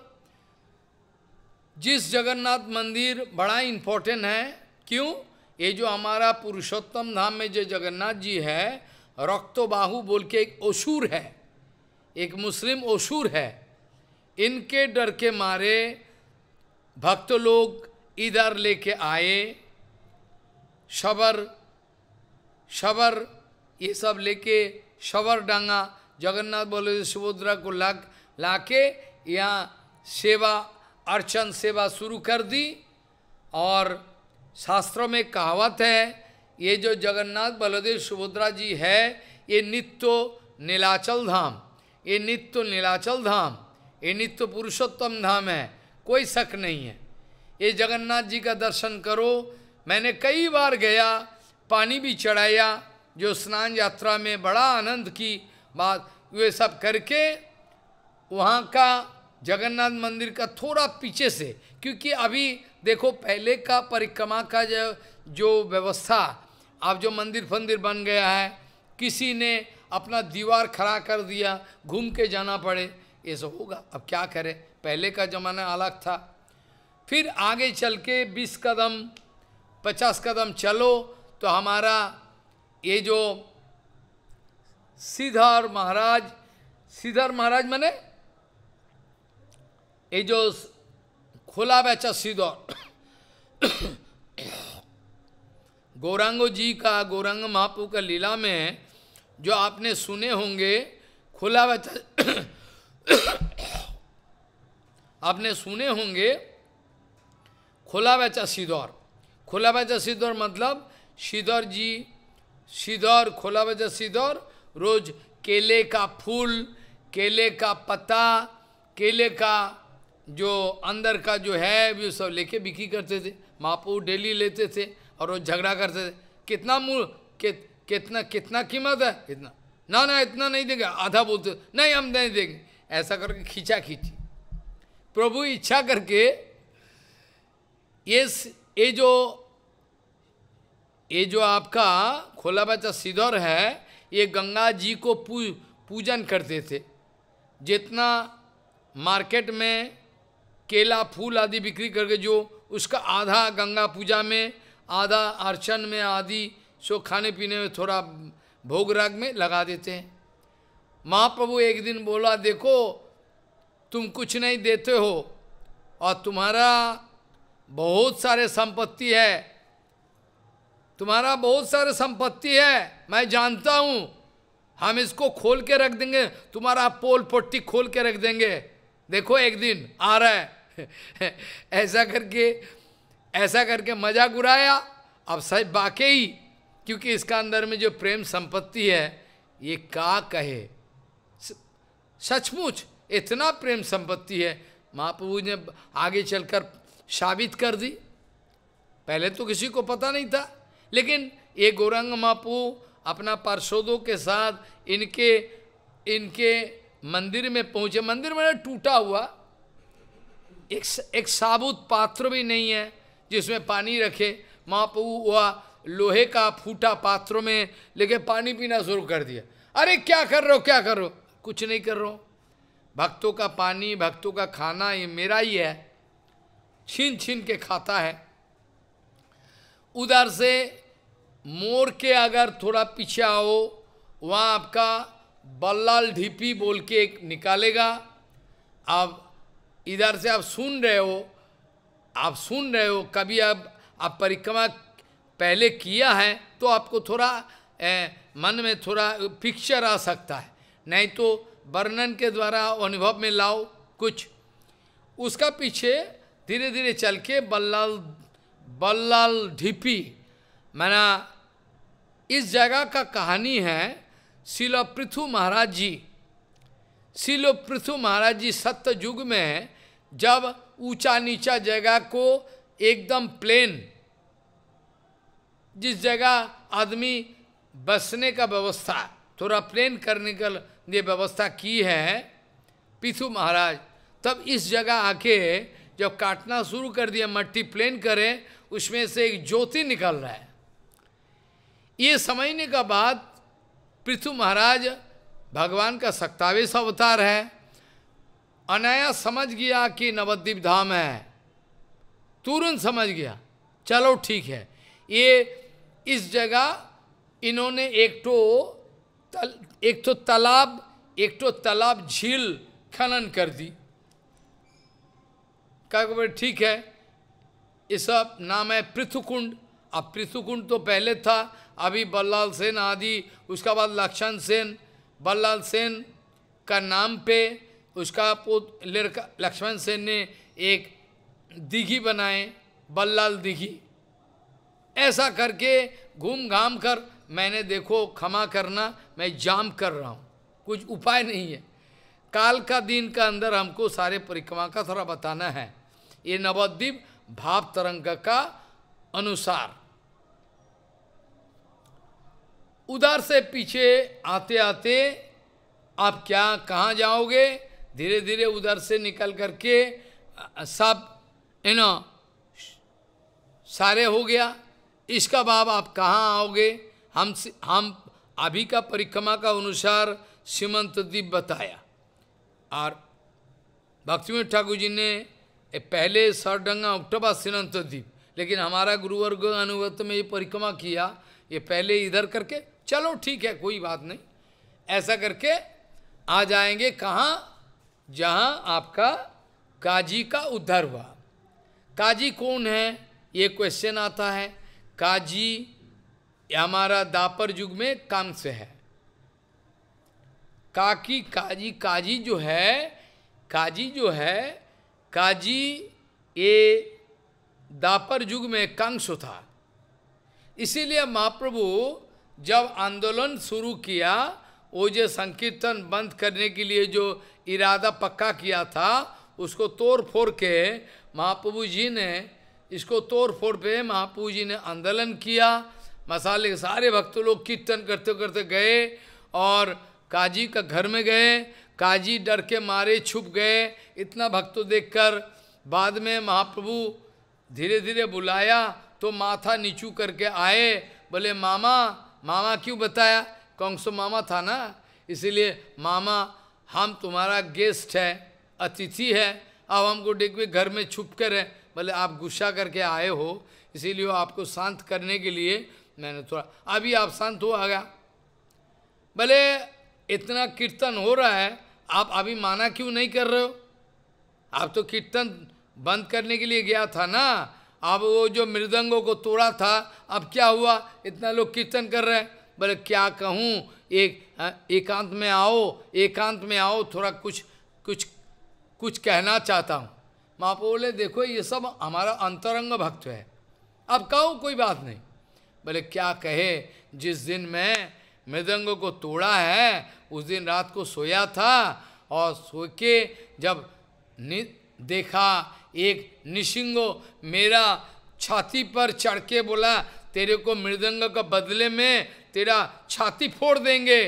जिस जगन्नाथ मंदिर बड़ा इम्पोर्टेंट है, क्यों? ये जो हमारा पुरुषोत्तम धाम में जो जगन्नाथ जी है, रक्तबाहु बोल के एक असुर है, एक मुस्लिम असुर है। इनके डर के मारे भक्त लोग इधर लेके आए शबर, शबर ये सब लेके शबर डांगा। जगन्नाथ बोले सुभद्रा को लाके यहाँ सेवा अर्चन सेवा शुरू कर दी। और शास्त्रों में कहावत है, ये जो जगन्नाथ बलदेव सुभद्रा जी है, ये नित्य नीलाचल धाम, ये नित्य नीलाचल धाम, ये नित्य पुरुषोत्तम धाम है, कोई शक नहीं है। ये जगन्नाथ जी का दर्शन करो। मैंने कई बार गया, पानी भी चढ़ाया, जो स्नान यात्रा में बड़ा आनंद की बात। ये सब करके वहाँ का जगन्नाथ मंदिर का थोड़ा पीछे से, क्योंकि अभी देखो पहले का परिक्रमा का जो व्यवस्था, अब जो मंदिर फंदिर बन गया है, किसी ने अपना दीवार खड़ा कर दिया, घूम के जाना पड़े, ये सब होगा। अब क्या करें, पहले का ज़माना अलग था। फिर आगे चल के 20 कदम 50 कदम चलो तो हमारा ये जो श्रीधर महाराज, श्रीधर महाराज माने ये जो खोला बेचा श्रीधर गौरांगो जी का, गौरांग महापू का लीला में जो आपने सुने होंगे, खोला बेचा आपने सुने होंगे, खोला बेचा श्रीधर। खोला बेचा श्रीधर मतलब श्रीधर जी, श्रीधर खोला बेचा श्रीधर रोज केले का फूल, केले का पत्ता, केले का जो अंदर का जो है, वो सब लेके बिक्री करते थे। महापू डेली लेते थे और रोज झगड़ा करते थे, कितना मूल कितना कीमत है, इतना ना ना इतना नहीं देंगे, आधा बोलते नहीं हम नहीं देंगे, ऐसा करके खींचा खींची। प्रभु इच्छा करके ये जो आपका खोला बेचा श्रीधर है, ये गंगा जी को पूजन करते थे। जितना मार्केट में केला फूल आदि बिक्री करके जो उसका आधा गंगा पूजा में, आधा अर्चन में, आदि सो खाने पीने में, थोड़ा भोग राग में लगा देते हैं। महाप्रभु एक दिन बोला, देखो तुम कुछ नहीं देते हो और तुम्हारा बहुत सारे संपत्ति है, तुम्हारा बहुत सारे संपत्ति है, मैं जानता हूँ, हम इसको खोल के रख देंगे, तुम्हारा पोल पट्टी खोल के रख देंगे, देखो एक दिन आ रहा है। ऐसा करके मजाक उड़ाया। अब सही वाकई, क्योंकि इसका अंदर में जो प्रेम संपत्ति है, ये क्या कहे, सचमुच इतना प्रेम संपत्ति है। महाप्रभु ने आगे चलकर साबित कर दी, पहले तो किसी को पता नहीं था, लेकिन ये गौरांग महापू अपना पार्षदों के साथ इनके मंदिर में पहुँचे। मंदिर में टूटा हुआ एक साबुत पात्र भी नहीं है जिसमें पानी रखे। महाप्रभु वह लोहे का फूटा पात्र में लेके पानी पीना शुरू कर दिया। अरे क्या कर रहे हो, क्या कर रहे हो? कुछ नहीं कर रहा हूँ, भक्तों का पानी, भक्तों का खाना ये मेरा ही है, छीन छीन के खाता है। उधर से मोड़ के अगर थोड़ा पीछे आओ, वहाँ आपका बल्लाल ढीपी बोल के एक निकालेगा। अब इधर से आप सुन रहे हो, आप सुन रहे हो, कभी आप परिक्रमा पहले किया है तो आपको थोड़ा मन में थोड़ा पिक्चर आ सकता है, नहीं तो वर्णन के द्वारा अनुभव में लाओ कुछ। उसका पीछे धीरे धीरे चल के बल्लाल ढीपी माना इस जगह का कहानी है। शिल पृथु महाराज जी, शिल पृथु महाराज जी सत्य युग में जब ऊंचा नीचा जगह को एकदम प्लेन, जिस जगह आदमी बसने का व्यवस्था थोड़ा प्लेन करने का ये व्यवस्था की है पृथु महाराज, तब इस जगह आके जब काटना शुरू कर दिया, मट्टी प्लेन करें, उसमें से एक ज्योति निकल रहा है। ये समझने का बाद पृथु महाराज भगवान का 27वां अवतार है, अनायास समझ गया कि नवद्वीप धाम है, तुरंत समझ गया, चलो ठीक है। ये इस जगह इन्होंने एक तो तालाब झील खनन कर दी, कहा ठीक है। ये सब नाम है पृथुकुंड। अब पृथुकुंड तो पहले था, अभी बल्लाल सेन आदि, उसका बाद लक्षण सेन, बल्लाल सेन का नाम पे उसका पोत लड़का लक्ष्मण सेन ने एक दिघी बनाए, बल्लाल दिघी। ऐसा करके घूम घाम कर मैंने, देखो क्षमा करना, मैं जाम कर रहा हूँ, कुछ उपाय नहीं है। काल का दिन का अंदर हमको सारे परिक्रमा का थोड़ा बताना है। ये नवद्वीप भाव तरंग का अनुसार उधर से पीछे आते आते आप क्या कहाँ जाओगे, धीरे धीरे उधर से निकल करके सब सारे हो गया। इसका बाद आप कहाँ आओगे, हम अभी का परिक्रमा का अनुसार सीमंत द्वीप बताया। और भक्तिवेद ठाकुर जी ने पहले सरडंगा उपटबा सीमंत द्वीप, लेकिन हमारा गुरुवर्ग अनुगत में ये परिक्रमा किया, ये पहले इधर करके चलो ठीक है कोई बात नहीं, ऐसा करके आ जाएंगे कहाँ, जहाँ आपका काजी का उद्धार हुआ। काजी कौन है ये क्वेश्चन आता है। काजी हमारा दापर युग में काम से है, काकी काजी, काजी जो है, काजी जो है, काजी ये दापर युग में कांक्ष था। इसीलिए महाप्रभु जब आंदोलन शुरू किया, वो जो संकीर्तन बंद करने के लिए जो इरादा पक्का किया था, उसको तोड़ फोड़ के महाप्रभु जी ने, इसको तोड़ फोड़ पे महाप्रभु जी ने आंदोलन किया। मसाले के सारे भक्त लोग कीर्तन करते करते गए और काजी का घर में गए। काजी डर के मारे छुप गए, इतना भक्तों देखकर। बाद में महाप्रभु धीरे धीरे बुलाया तो माथा नीचू करके आए, बोले मामा। मामा क्यों बताया, कंसो मामा था ना, इसीलिए मामा हम तुम्हारा गेस्ट है, अतिथि है, अब हमको देख के घर में छुप कर है, बोले आप गुस्सा करके आए हो, इसीलिए आपको शांत करने के लिए मैंने थोड़ा, अभी आप शांत हो आ गया। बोले इतना कीर्तन हो रहा है, आप अभी माना क्यों नहीं कर रहे हो, आप तो कीर्तन बंद करने के लिए गया था ना। अब वो जो मृदंगों को तोड़ा था, अब क्या हुआ, इतना लोग कीर्तन कर रहे हैं। बोले क्या कहूँ, एकांत में आओ, एकांत में आओ, थोड़ा कुछ कुछ कुछ कहना चाहता हूँ। माँ बोले देखो ये सब हमारा अंतरंग भक्त है, अब कहो कोई बात नहीं। बोले क्या कहे, जिस दिन मैं मृदंगों को तोड़ा है, उस दिन रात को सोया था, और सो के जब देखा एक निशिंगो मेरा छाती पर चढ़ के बोला, तेरे को मृदंग का बदले में तेरा छाती फोड़ देंगे।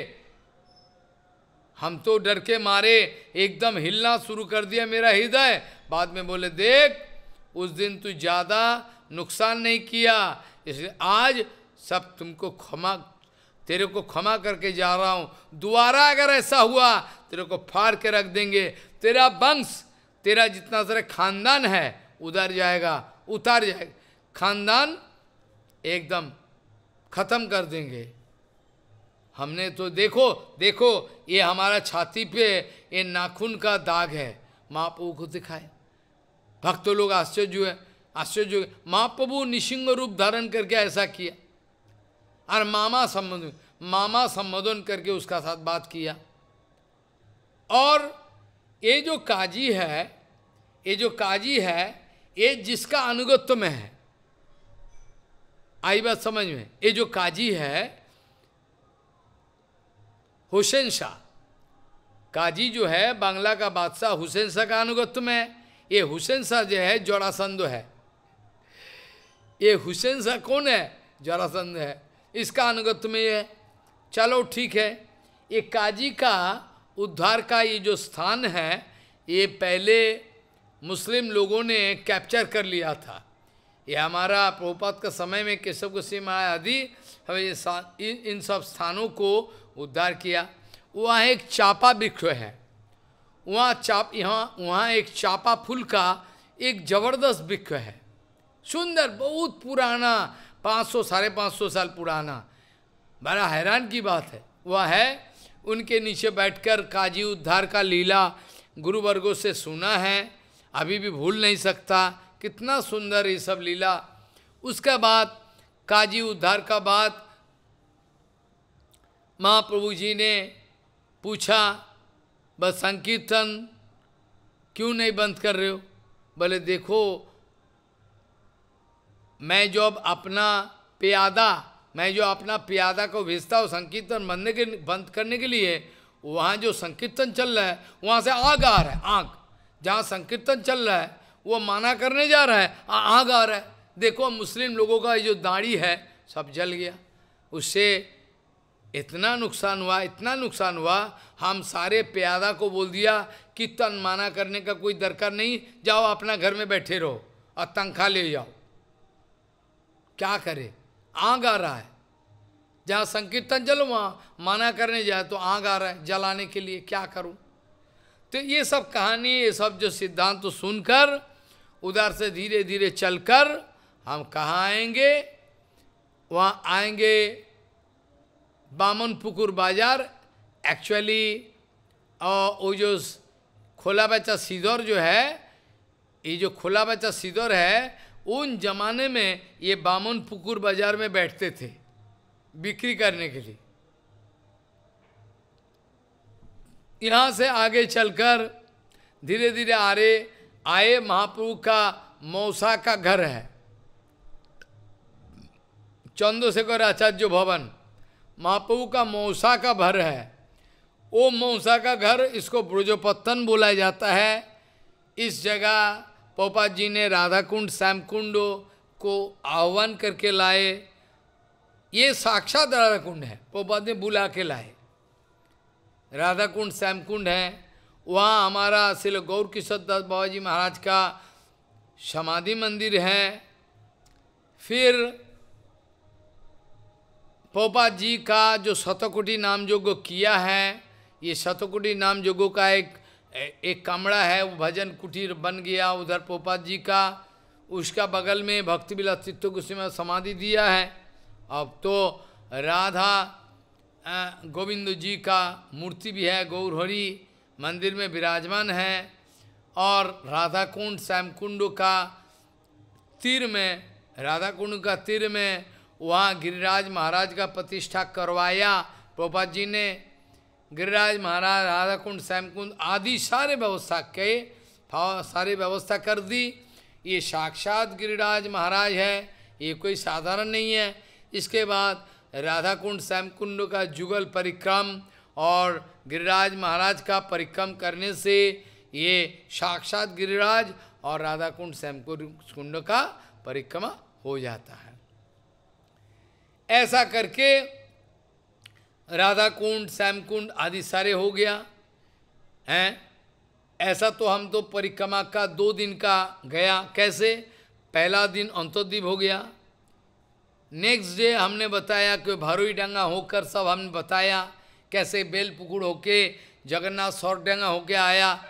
हम तो डर के मारे एकदम हिलना शुरू कर दिया मेरा हृदय। बाद में बोले देख उस दिन तू ज़्यादा नुकसान नहीं किया, इसलिए आज सब तुमको क्षमा, तेरे को क्षमा करके जा रहा हूँ। दोबारा अगर ऐसा हुआ तेरे को फाड़ के रख देंगे, तेरा वंश, तेरा जितना सारा खानदान है उधर जाएगा, उतार जाएगा, खानदान एकदम ख़त्म कर देंगे। हमने तो देखो देखो ये हमारा छाती पे ये नाखून का दाग है, महाप्रभु को दिखाए। भक्त लोग आश्चर्य हुए, आश्चर्य हुए, महाप्रभु निशिंग रूप धारण करके ऐसा किया। और मामा संबोधन करके उसका साथ बात किया। और ये जो काजी है, ये जो काजी है, ये जिसका अनुगत्य में है, आई बात समझ में, ये जो काजी है हुसैन शाह, काजी जो है बांग्ला का बादशाह हुसैन शाह का अनुगत्य में है। ये हुसैन शाह जो है जोड़ासंध है, ये हुसैन शाह कौन है, जोड़ासंध है, इसका अनुगत्य में है। चलो ठीक है। ये काजी का उद्धार का ये जो स्थान है, ये पहले मुस्लिम लोगों ने कैप्चर कर लिया था। ये हमारा प्रभुपाद का समय में केशव गोस्वामी महाराज आदि हमें इन सब स्थानों को उद्धार किया। वहाँ एक चापा वृक्ष है, वहाँ एक चापा फूल का एक जबरदस्त वृक्ष है, सुंदर, बहुत पुराना, 500 साढ़े 500 साल पुराना, बड़ा हैरान की बात है। वह है, उनके नीचे बैठकर काजी उद्धार का लीला गुरुवर्गों से सुना है, अभी भी भूल नहीं सकता, कितना सुंदर ये सब लीला। उसके बाद काजी उद्धार का बाद महाप्रभु जी ने पूछा, बस संकीर्तन क्यों नहीं बंद कर रहे हो? बोले देखो, मैं जो अपना प्यादा को भेजता हूँ संकीर्तन बंद करने के लिए, वहाँ जो संकीर्तन चल रहा है वहाँ से आग आ रहा है, आग, जहाँ संकीर्तन चल रहा है वो माना करने जा रहा है, आग आ रहा है। देखो मुस्लिम लोगों का जो दाढ़ी है सब जल गया, उससे इतना नुकसान हुआ, इतना नुकसान हुआ, हम सारे प्यादा को बोल दिया कि तन माना करने का कोई दरकार नहीं, जाओ अपना घर में बैठे रहो और तनख्वाह ले जाओ। क्या करे, आग आ रहा है, जहाँ संकीर्तन जलो वहाँ माना करने जाए तो आग आ रहा है जलाने के लिए, क्या करूँ? तो ये सब कहानी, ये सब जो सिद्धांत तो सुनकर उधर से धीरे धीरे चलकर हम कहाँ आएंगे? वहाँ आएंगे बामन पुकुर बाजार। एक्चुअली वो जो खोला बेचा सीधर जो है, ये जो खोला बेचा सीधर है, उन जमाने में ये बामन पुकुर बाजार में बैठते थे बिक्री करने के लिए। यहाँ से आगे चलकर धीरे धीरे आए महाप्रभु का मौसा का घर है, चंद्रशेखर आचार्य भवन, महाप्रभु का मौसा का घर है। वो मौसा का घर, इसको ब्रजोपत्तन बोला जाता है। इस जगह पोपा जी ने राधा कुंड श्याम कुंड को आह्वान करके लाए, ये साक्षात राधा कुंड है, पोपा ने बुला के लाए। राधा कुंड श्याम कुंड है, वहाँ हमारा श्री गौर किशोर दास बाबा जी महाराज का समाधि मंदिर है। फिर पोपा जी का जो शतकोटि नाम यज्ञ किया है, ये शतकोटि नाम यज्ञ का एक कमरा है, वो भजन कुटीर बन गया उधर पोपा जी का। उसका बगल में भक्ति विलास तीर्थ गोस्वामी ने समाधि दिया है। अब तो राधा गोविंद जी का मूर्ति भी है, गौरहरि मंदिर में विराजमान है। और राधा कुंड श्याम कुंड का तीर में, राधा कुंड का तीर में वहाँ गिरिराज महाराज का प्रतिष्ठा करवाया प्रभुपाद जी ने। गिरिराज महाराज राधा कुंड श्याम कुंड आदि सारे व्यवस्था कर दी। ये साक्षात गिरिराज महाराज है, ये कोई साधारण नहीं है। इसके बाद राधा कुंड श्याम कुंड का जुगल परिक्रम और गिरिराज महाराज का परिक्रम करने से ये साक्षात गिरिराज और राधा कुंड श्याम कुंड का परिक्रमा हो जाता है। ऐसा करके राधा कुंड श्याम कुंड आदि सारे हो गया हैं। ऐसा तो हम तो परिक्रमा का 2 दिन का गया। कैसे? पहला दिन अंतर्द्वीप हो गया, नेक्स्ट डे हमने बताया कि भारुई डांगा होकर सब हमने बताया कैसे बेलपुकुर होके जगन्नाथ सौर डांगा होके आया।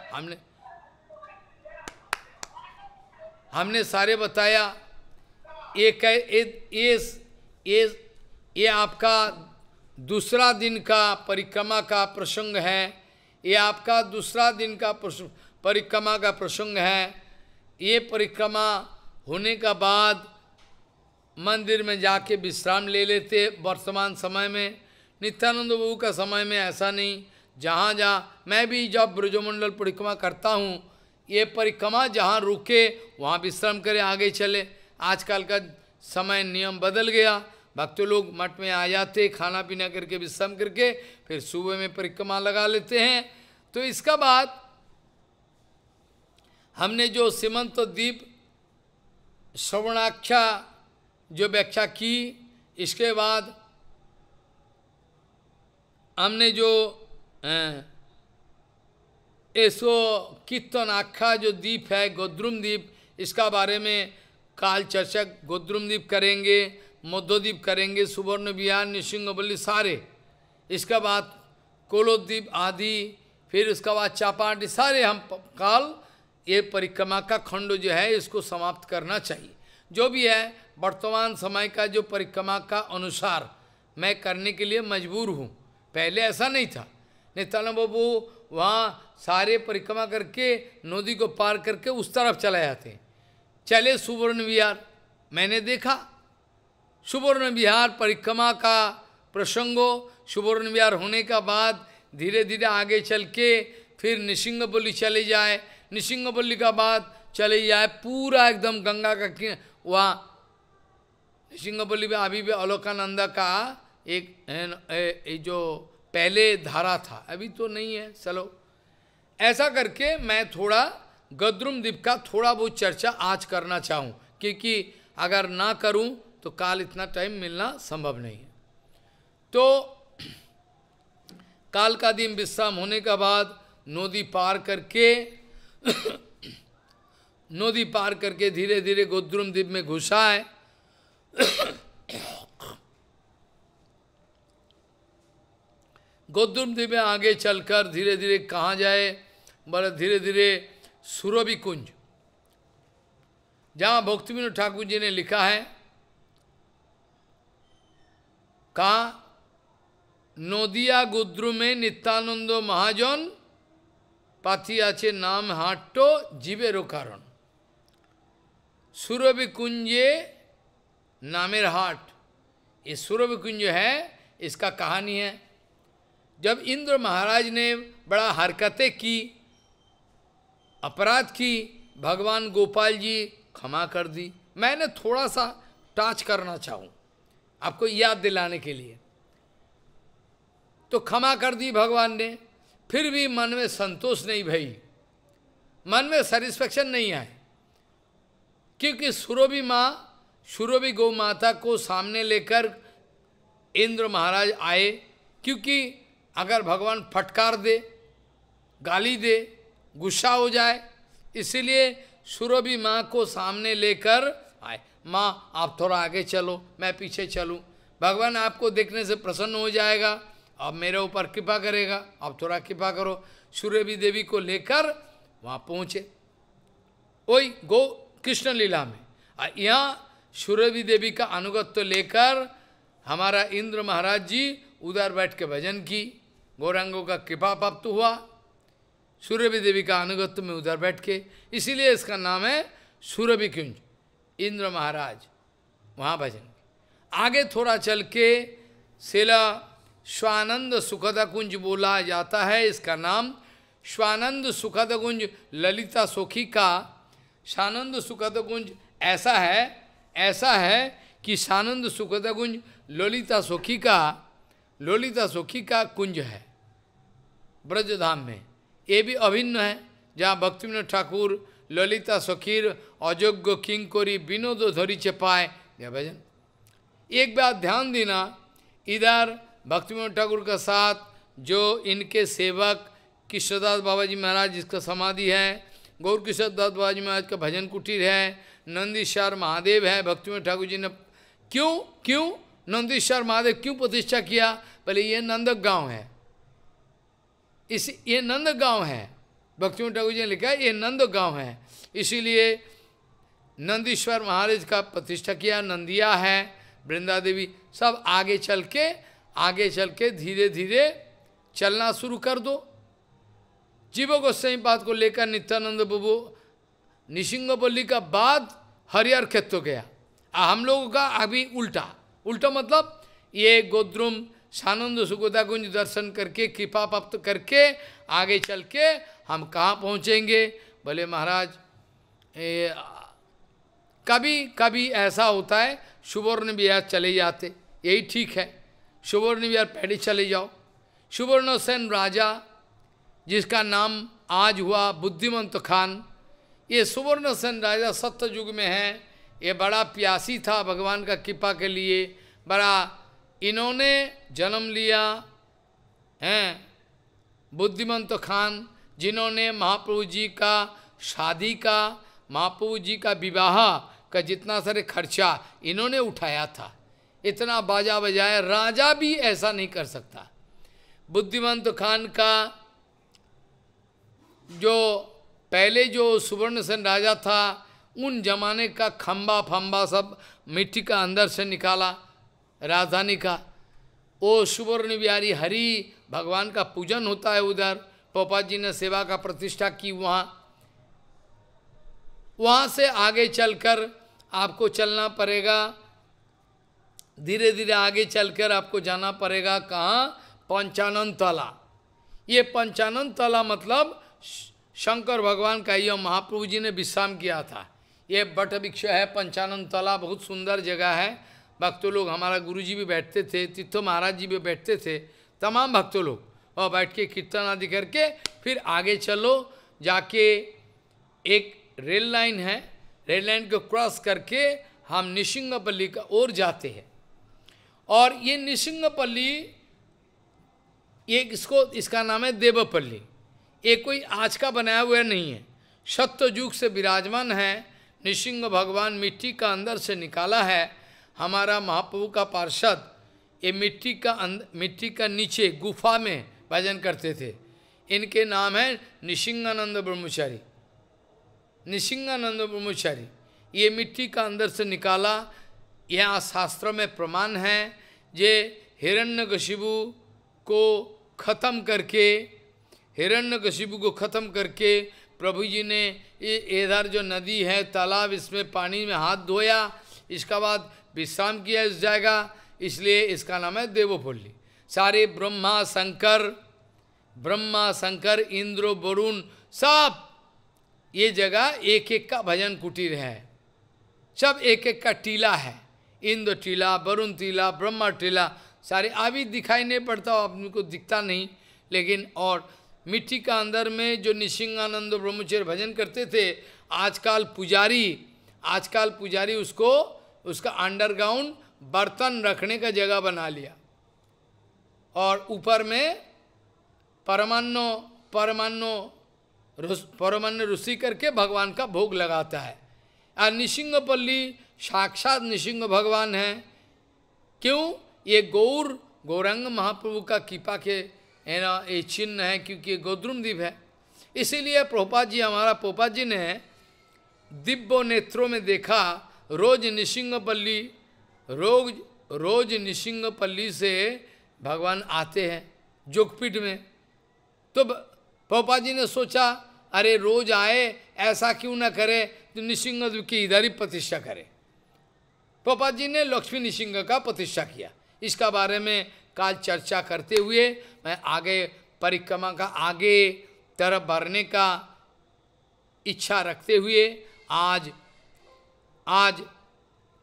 हमने सारे बताया। ये आपका दूसरा दिन का परिक्रमा का प्रसंग है, ये आपका दूसरा दिन का परिक्रमा का प्रसंग है। ये परिक्रमा होने का बाद मंदिर में जाके विश्राम ले लेते। वर्तमान समय में नित्यानंद बाबू का समय में ऐसा नहीं, जहाँ जहाँ मैं भी जब ब्रजमंडल परिक्रमा करता हूँ, ये परिक्रमा जहाँ रुके वहाँ विश्राम करे, आगे चले। आजकल का समय नियम बदल गया, भक्त लोग मठ में आ जाते, खाना पीना करके विश्राम करके फिर सुबह में परिक्रमा लगा लेते हैं। तो इसका बाद हमने जो सीमंतोद्दीप श्रवणाख्या जो व्याख्या की, इसके बाद हमने जो ऐसो कीर्तन आख्या जो द्वीप है गोद्रुम द्वीप, इसका बारे में काल चर्चक गोद्रुम द्वीप करेंगे, मध्योद्वीप करेंगे, सुवर्ण विहार, निशिंगबली सारे, इसके बाद कोलोद्वीप आदि, फिर उसके बाद चापाटी सारे हम काल ये परिक्रमा का खंड जो है इसको समाप्त करना चाहिए। जो भी है वर्तमान समय का जो परिक्रमा का अनुसार मैं करने के लिए मजबूर हूँ, पहले ऐसा नहीं था। नित्यानंद बाबू वहाँ सारे परिक्रमा करके नदी को पार करके उस तरफ चले जाते हैं। चले सुवर्ण विहार, मैंने देखा सुवर्ण विहार परिक्रमा का प्रसंगों, सुवर्ण विहार होने का बाद धीरे धीरे आगे चल के फिर निशिंगबली चले जाए, निशिंगबली का बाद चले जाए पूरा एकदम गंगा का किनारा। वहाँ निशिंगबली में अभी भी अलोकानंदा का एक जो पहले धारा था, अभी तो नहीं है। चलो ऐसा करके मैं थोड़ा गोद्रुम द्वीप का थोड़ा बहुत चर्चा आज करना चाहूँ, क्योंकि अगर ना करूँ तो काल इतना टाइम मिलना संभव नहीं है। तो काल का दिन विश्राम होने के बाद नदी पार करके नदी पार करके धीरे धीरे गोद्रुम द्वीप में घुसा है। गोद्रुम द्वीप में आगे चलकर धीरे धीरे कहाँ जाए, बड़ा धीरे धीरे सुरभि कुंज, जहाँ भक्ति विनोद ठाकुर जी ने लिखा है कहाँ नदिया गोद्रुमे नित्यानंद महाजन पाथियाचे नाम हाटो जीवेरो कारण सुरभि कुंजे नामेर हाट। ये सुरभि कुंज है, इसका कहानी है जब इंद्र महाराज ने बड़ा हरकतें की, अपराध की, भगवान गोपाल जी क्षमा कर दी। मैंने थोड़ा सा टच करना चाहूँ आपको याद दिलाने के लिए। तो क्षमा कर दी भगवान ने, फिर भी मन में संतोष नहीं भई, मन में सेटिस्फेक्शन नहीं आए, क्योंकि सुरभि माँ, सुरभि गौ माता को सामने लेकर इंद्र महाराज आए। क्योंकि अगर भगवान फटकार दे, गाली दे, गुस्सा हो जाए, इसीलिए सुरभि माँ को सामने लेकर आए। माँ आप थोड़ा आगे चलो, मैं पीछे चलूँ, भगवान आपको देखने से प्रसन्न हो जाएगा, अब मेरे ऊपर कृपा करेगा, आप थोड़ा कृपा करो। सुरभि देवी को लेकर वहाँ पहुँचे, वही गो कृष्ण लीला में। यहाँ सुरभि देवी का अनुगत्य लेकर हमारा इंद्र महाराज जी उधर बैठ के भजन की, गौरांगों का कृपा प्राप्त हुआ सूर्यभि देवी का अनुगत्य में उधर बैठ के, इसीलिए इसका नाम है सूर्यभि कुंज। इंद्र महाराज वहाँ भजन आगे थोड़ा चल के सेला स्वानंद सुखदा कुंज बोला जाता है, इसका नाम स्वानंद सुखदा कुंज। ललिता सोखी का स्वानंद सुखदा कुंज ऐसा है कि स्वानंद सुखदा कुंज ललिता सोखी का, ललिता सोखी का कुंज है ब्रजधाम में। ये भी अभिन्न है जहाँ भक्ति विनोद ठाकुर ललिता सखीर अजोग्य किंकोरी विनोद धरी चपाए जय भजन। एक बात ध्यान देना, इधर भक्ति विनोद ठाकुर के साथ जो इनके सेवक कृष्णदास बाबाजी महाराज जिसका समाधि है, गौर कृष्णदास बाबाजी महाराज का भजन कुटीर है, नंदीश्वर महादेव है। भक्ति विनोद ठाकुर जी ने क्यों नंदीश्वर महादेव क्यों प्रतिष्ठा किया? पहले ये नंदक गांव है, इस ये नंदक गांव है, भक्ति विनोद ठाकुर जी ने लिखा है ये नंदक गांव है, इसीलिए नंदीश्वर महाराज का प्रतिष्ठा किया। नंदिया है, वृंदा देवी, सब आगे चल के धीरे धीरे चलना शुरू कर दो। जीवो गोस्वामी बात को लेकर नित्यानंद बाबू निशिंगपल्ली का बाद हरिहर खेतों गया। हम लोगों का अभी उल्टा उल्टा, मतलब ये गोद्रुम सानंद सुखदा कुंज दर्शन करके कृपा प्राप्त करके आगे चल के हम कहाँ पहुँचेंगे? भले महाराज कभी कभी ऐसा होता है सुवर्ण विहार चले जाते, यही ठीक है। सुवर्ण विहार पहले चले जाओ। सुवर्ण सेन राजा जिसका नाम आज हुआ बुद्धिमंत खान, ये सुवर्ण सेन राजा सत्य युग में है। ये बड़ा प्यासी था भगवान का कृपा के लिए, बड़ा इन्होंने जन्म लिया हैं बुद्धिमंत खान। जिन्होंने महाप्रभु जी का शादी का, महाप्रभु जी का विवाह का जितना सारे खर्चा इन्होंने उठाया था, इतना बाजा बजाया, राजा भी ऐसा नहीं कर सकता। बुद्धिवंत खान का जो पहले जो सुवर्णसेन राजा था, उन जमाने का खम्बा फम्बा सब मिट्टी का अंदर से निकाला राजधानी का। ओ सुवर्ण बिहारी हरि भगवान का पूजन होता है उधर, पोपा जी ने सेवा का प्रतिष्ठा की वहाँ। वहाँ से आगे चलकर आपको चलना पड़ेगा, धीरे धीरे आगे चलकर आपको जाना पड़ेगा कहाँ, पंचानन तला। ये पंचानन तला मतलब शंकर भगवान का यह महाप्रभु जी ने विश्राम किया था। ये बट वृक्ष है पंचानन तला, बहुत सुंदर जगह है। भक्तों लोग, हमारा गुरुजी भी बैठते थे, तीर्थो महाराज जी भी बैठते थे, तमाम भक्तों लोग, और बैठ के कीर्तन आदि करके फिर आगे चलो, जाके एक रेल लाइन है, रेल लाइन को क्रॉस करके हम नृसिंहपल्ली का ओर जाते हैं। और ये नृसिंहपल्ली, ये इसको, इसका नाम है देवपल्ली। ये कोई आज का बनाया हुआ नहीं है, सत्ययुग से विराजमान है। नृसिंह भगवान मिट्टी का अंदर से निकाला है। हमारा महाप्रभु का पार्षद ये मिट्टी का मिट्टी का नीचे गुफा में भजन करते थे। इनके नाम है नृसिंगानंद ब्रह्मचारी, नृसिंगानंद ब्रह्मचारी। ये मिट्टी का अंदर से निकाला। यहाँ शास्त्रों में प्रमाण है जे हिरण्यकशिपु को ख़त्म करके, हिरण्यकशिपु को ख़त्म करके प्रभु जी ने ये इधर जो नदी है तालाब, इसमें पानी में हाथ धोया, इसका बाद विश्राम किया इस जगह, इसलिए इसका नाम है देवपल्ली। सारे ब्रह्मा शंकर इंद्र वरुण सब ये जगह एक एक का भजन कुटीर है, सब एक एक का टीला है। इंद्र टीला, वरुण टीला, ब्रह्मा टीला, सारे अभी दिखाई नहीं पड़ता, अपने को दिखता नहीं, लेकिन और मिट्टी का अंदर में जो नृसिंगानंद ब्रह्मचर्य भजन करते थे, आजकल पुजारी उसको, उसका अंडरग्राउंड बर्तन रखने का जगह बना लिया, और ऊपर में परमान्न ऋषि करके भगवान का भोग लगाता है। और नृसिंहपल्ली साक्षात नृसिंह भगवान है। क्यों? ये गौरंग महाप्रभु का कृपा के ये चिन्ह है, क्योंकि ये गोद्रुम द्वीप है। इसीलिए प्रभुपाद जी, हमारा प्रभुपाद जी ने दिव्य नेत्रों में देखा, रोज नृसिंहपल्ली से भगवान आते हैं जोगपीठ में। तो पापा जी ने सोचा, अरे रोज आए, ऐसा क्यों ना करे, तो नृसिंह की इधर ही प्रतिष्ठा करे। पापा जी ने लक्ष्मी नृसिंह का प्रतिष्ठा किया। इसका बारे में काल चर्चा करते हुए मैं आगे परिक्रमा का आगे तरफ बढ़ने का इच्छा रखते हुए आज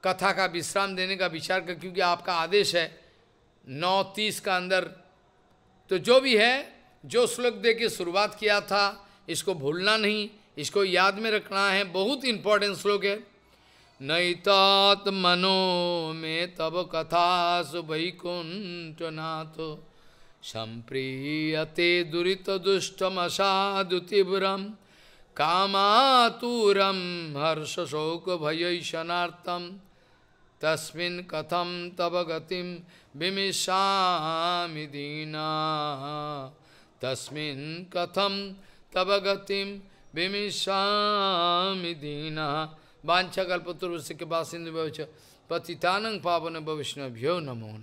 कथा का विश्राम देने का विचार कर, क्योंकि आपका आदेश है 9:30 का अंदर। तो जो भी है, जो श्लोक दे के शुरुआत किया था, इसको भूलना नहीं, इसको याद में रखना है, बहुत इंपॉर्टेंट श्लोक है। नैतात मनो में तब कथा सुवैकुंठ नाथो संप्रियते दुरित दुष्टम असाधु तीव्रम कामातुरम हर्ष शोक भयशनार्थम तस्मिन् कथम तव गतिम विमिषामि दीना, तस्मिन् कथम तव गतिम विमिषामि दीना। वांछाकल्पतरुभ्यश्च कृपासिन्धुभ्यो च पतितानां पावनेभ्यो वैष्णवेभ्यो नमो नमः।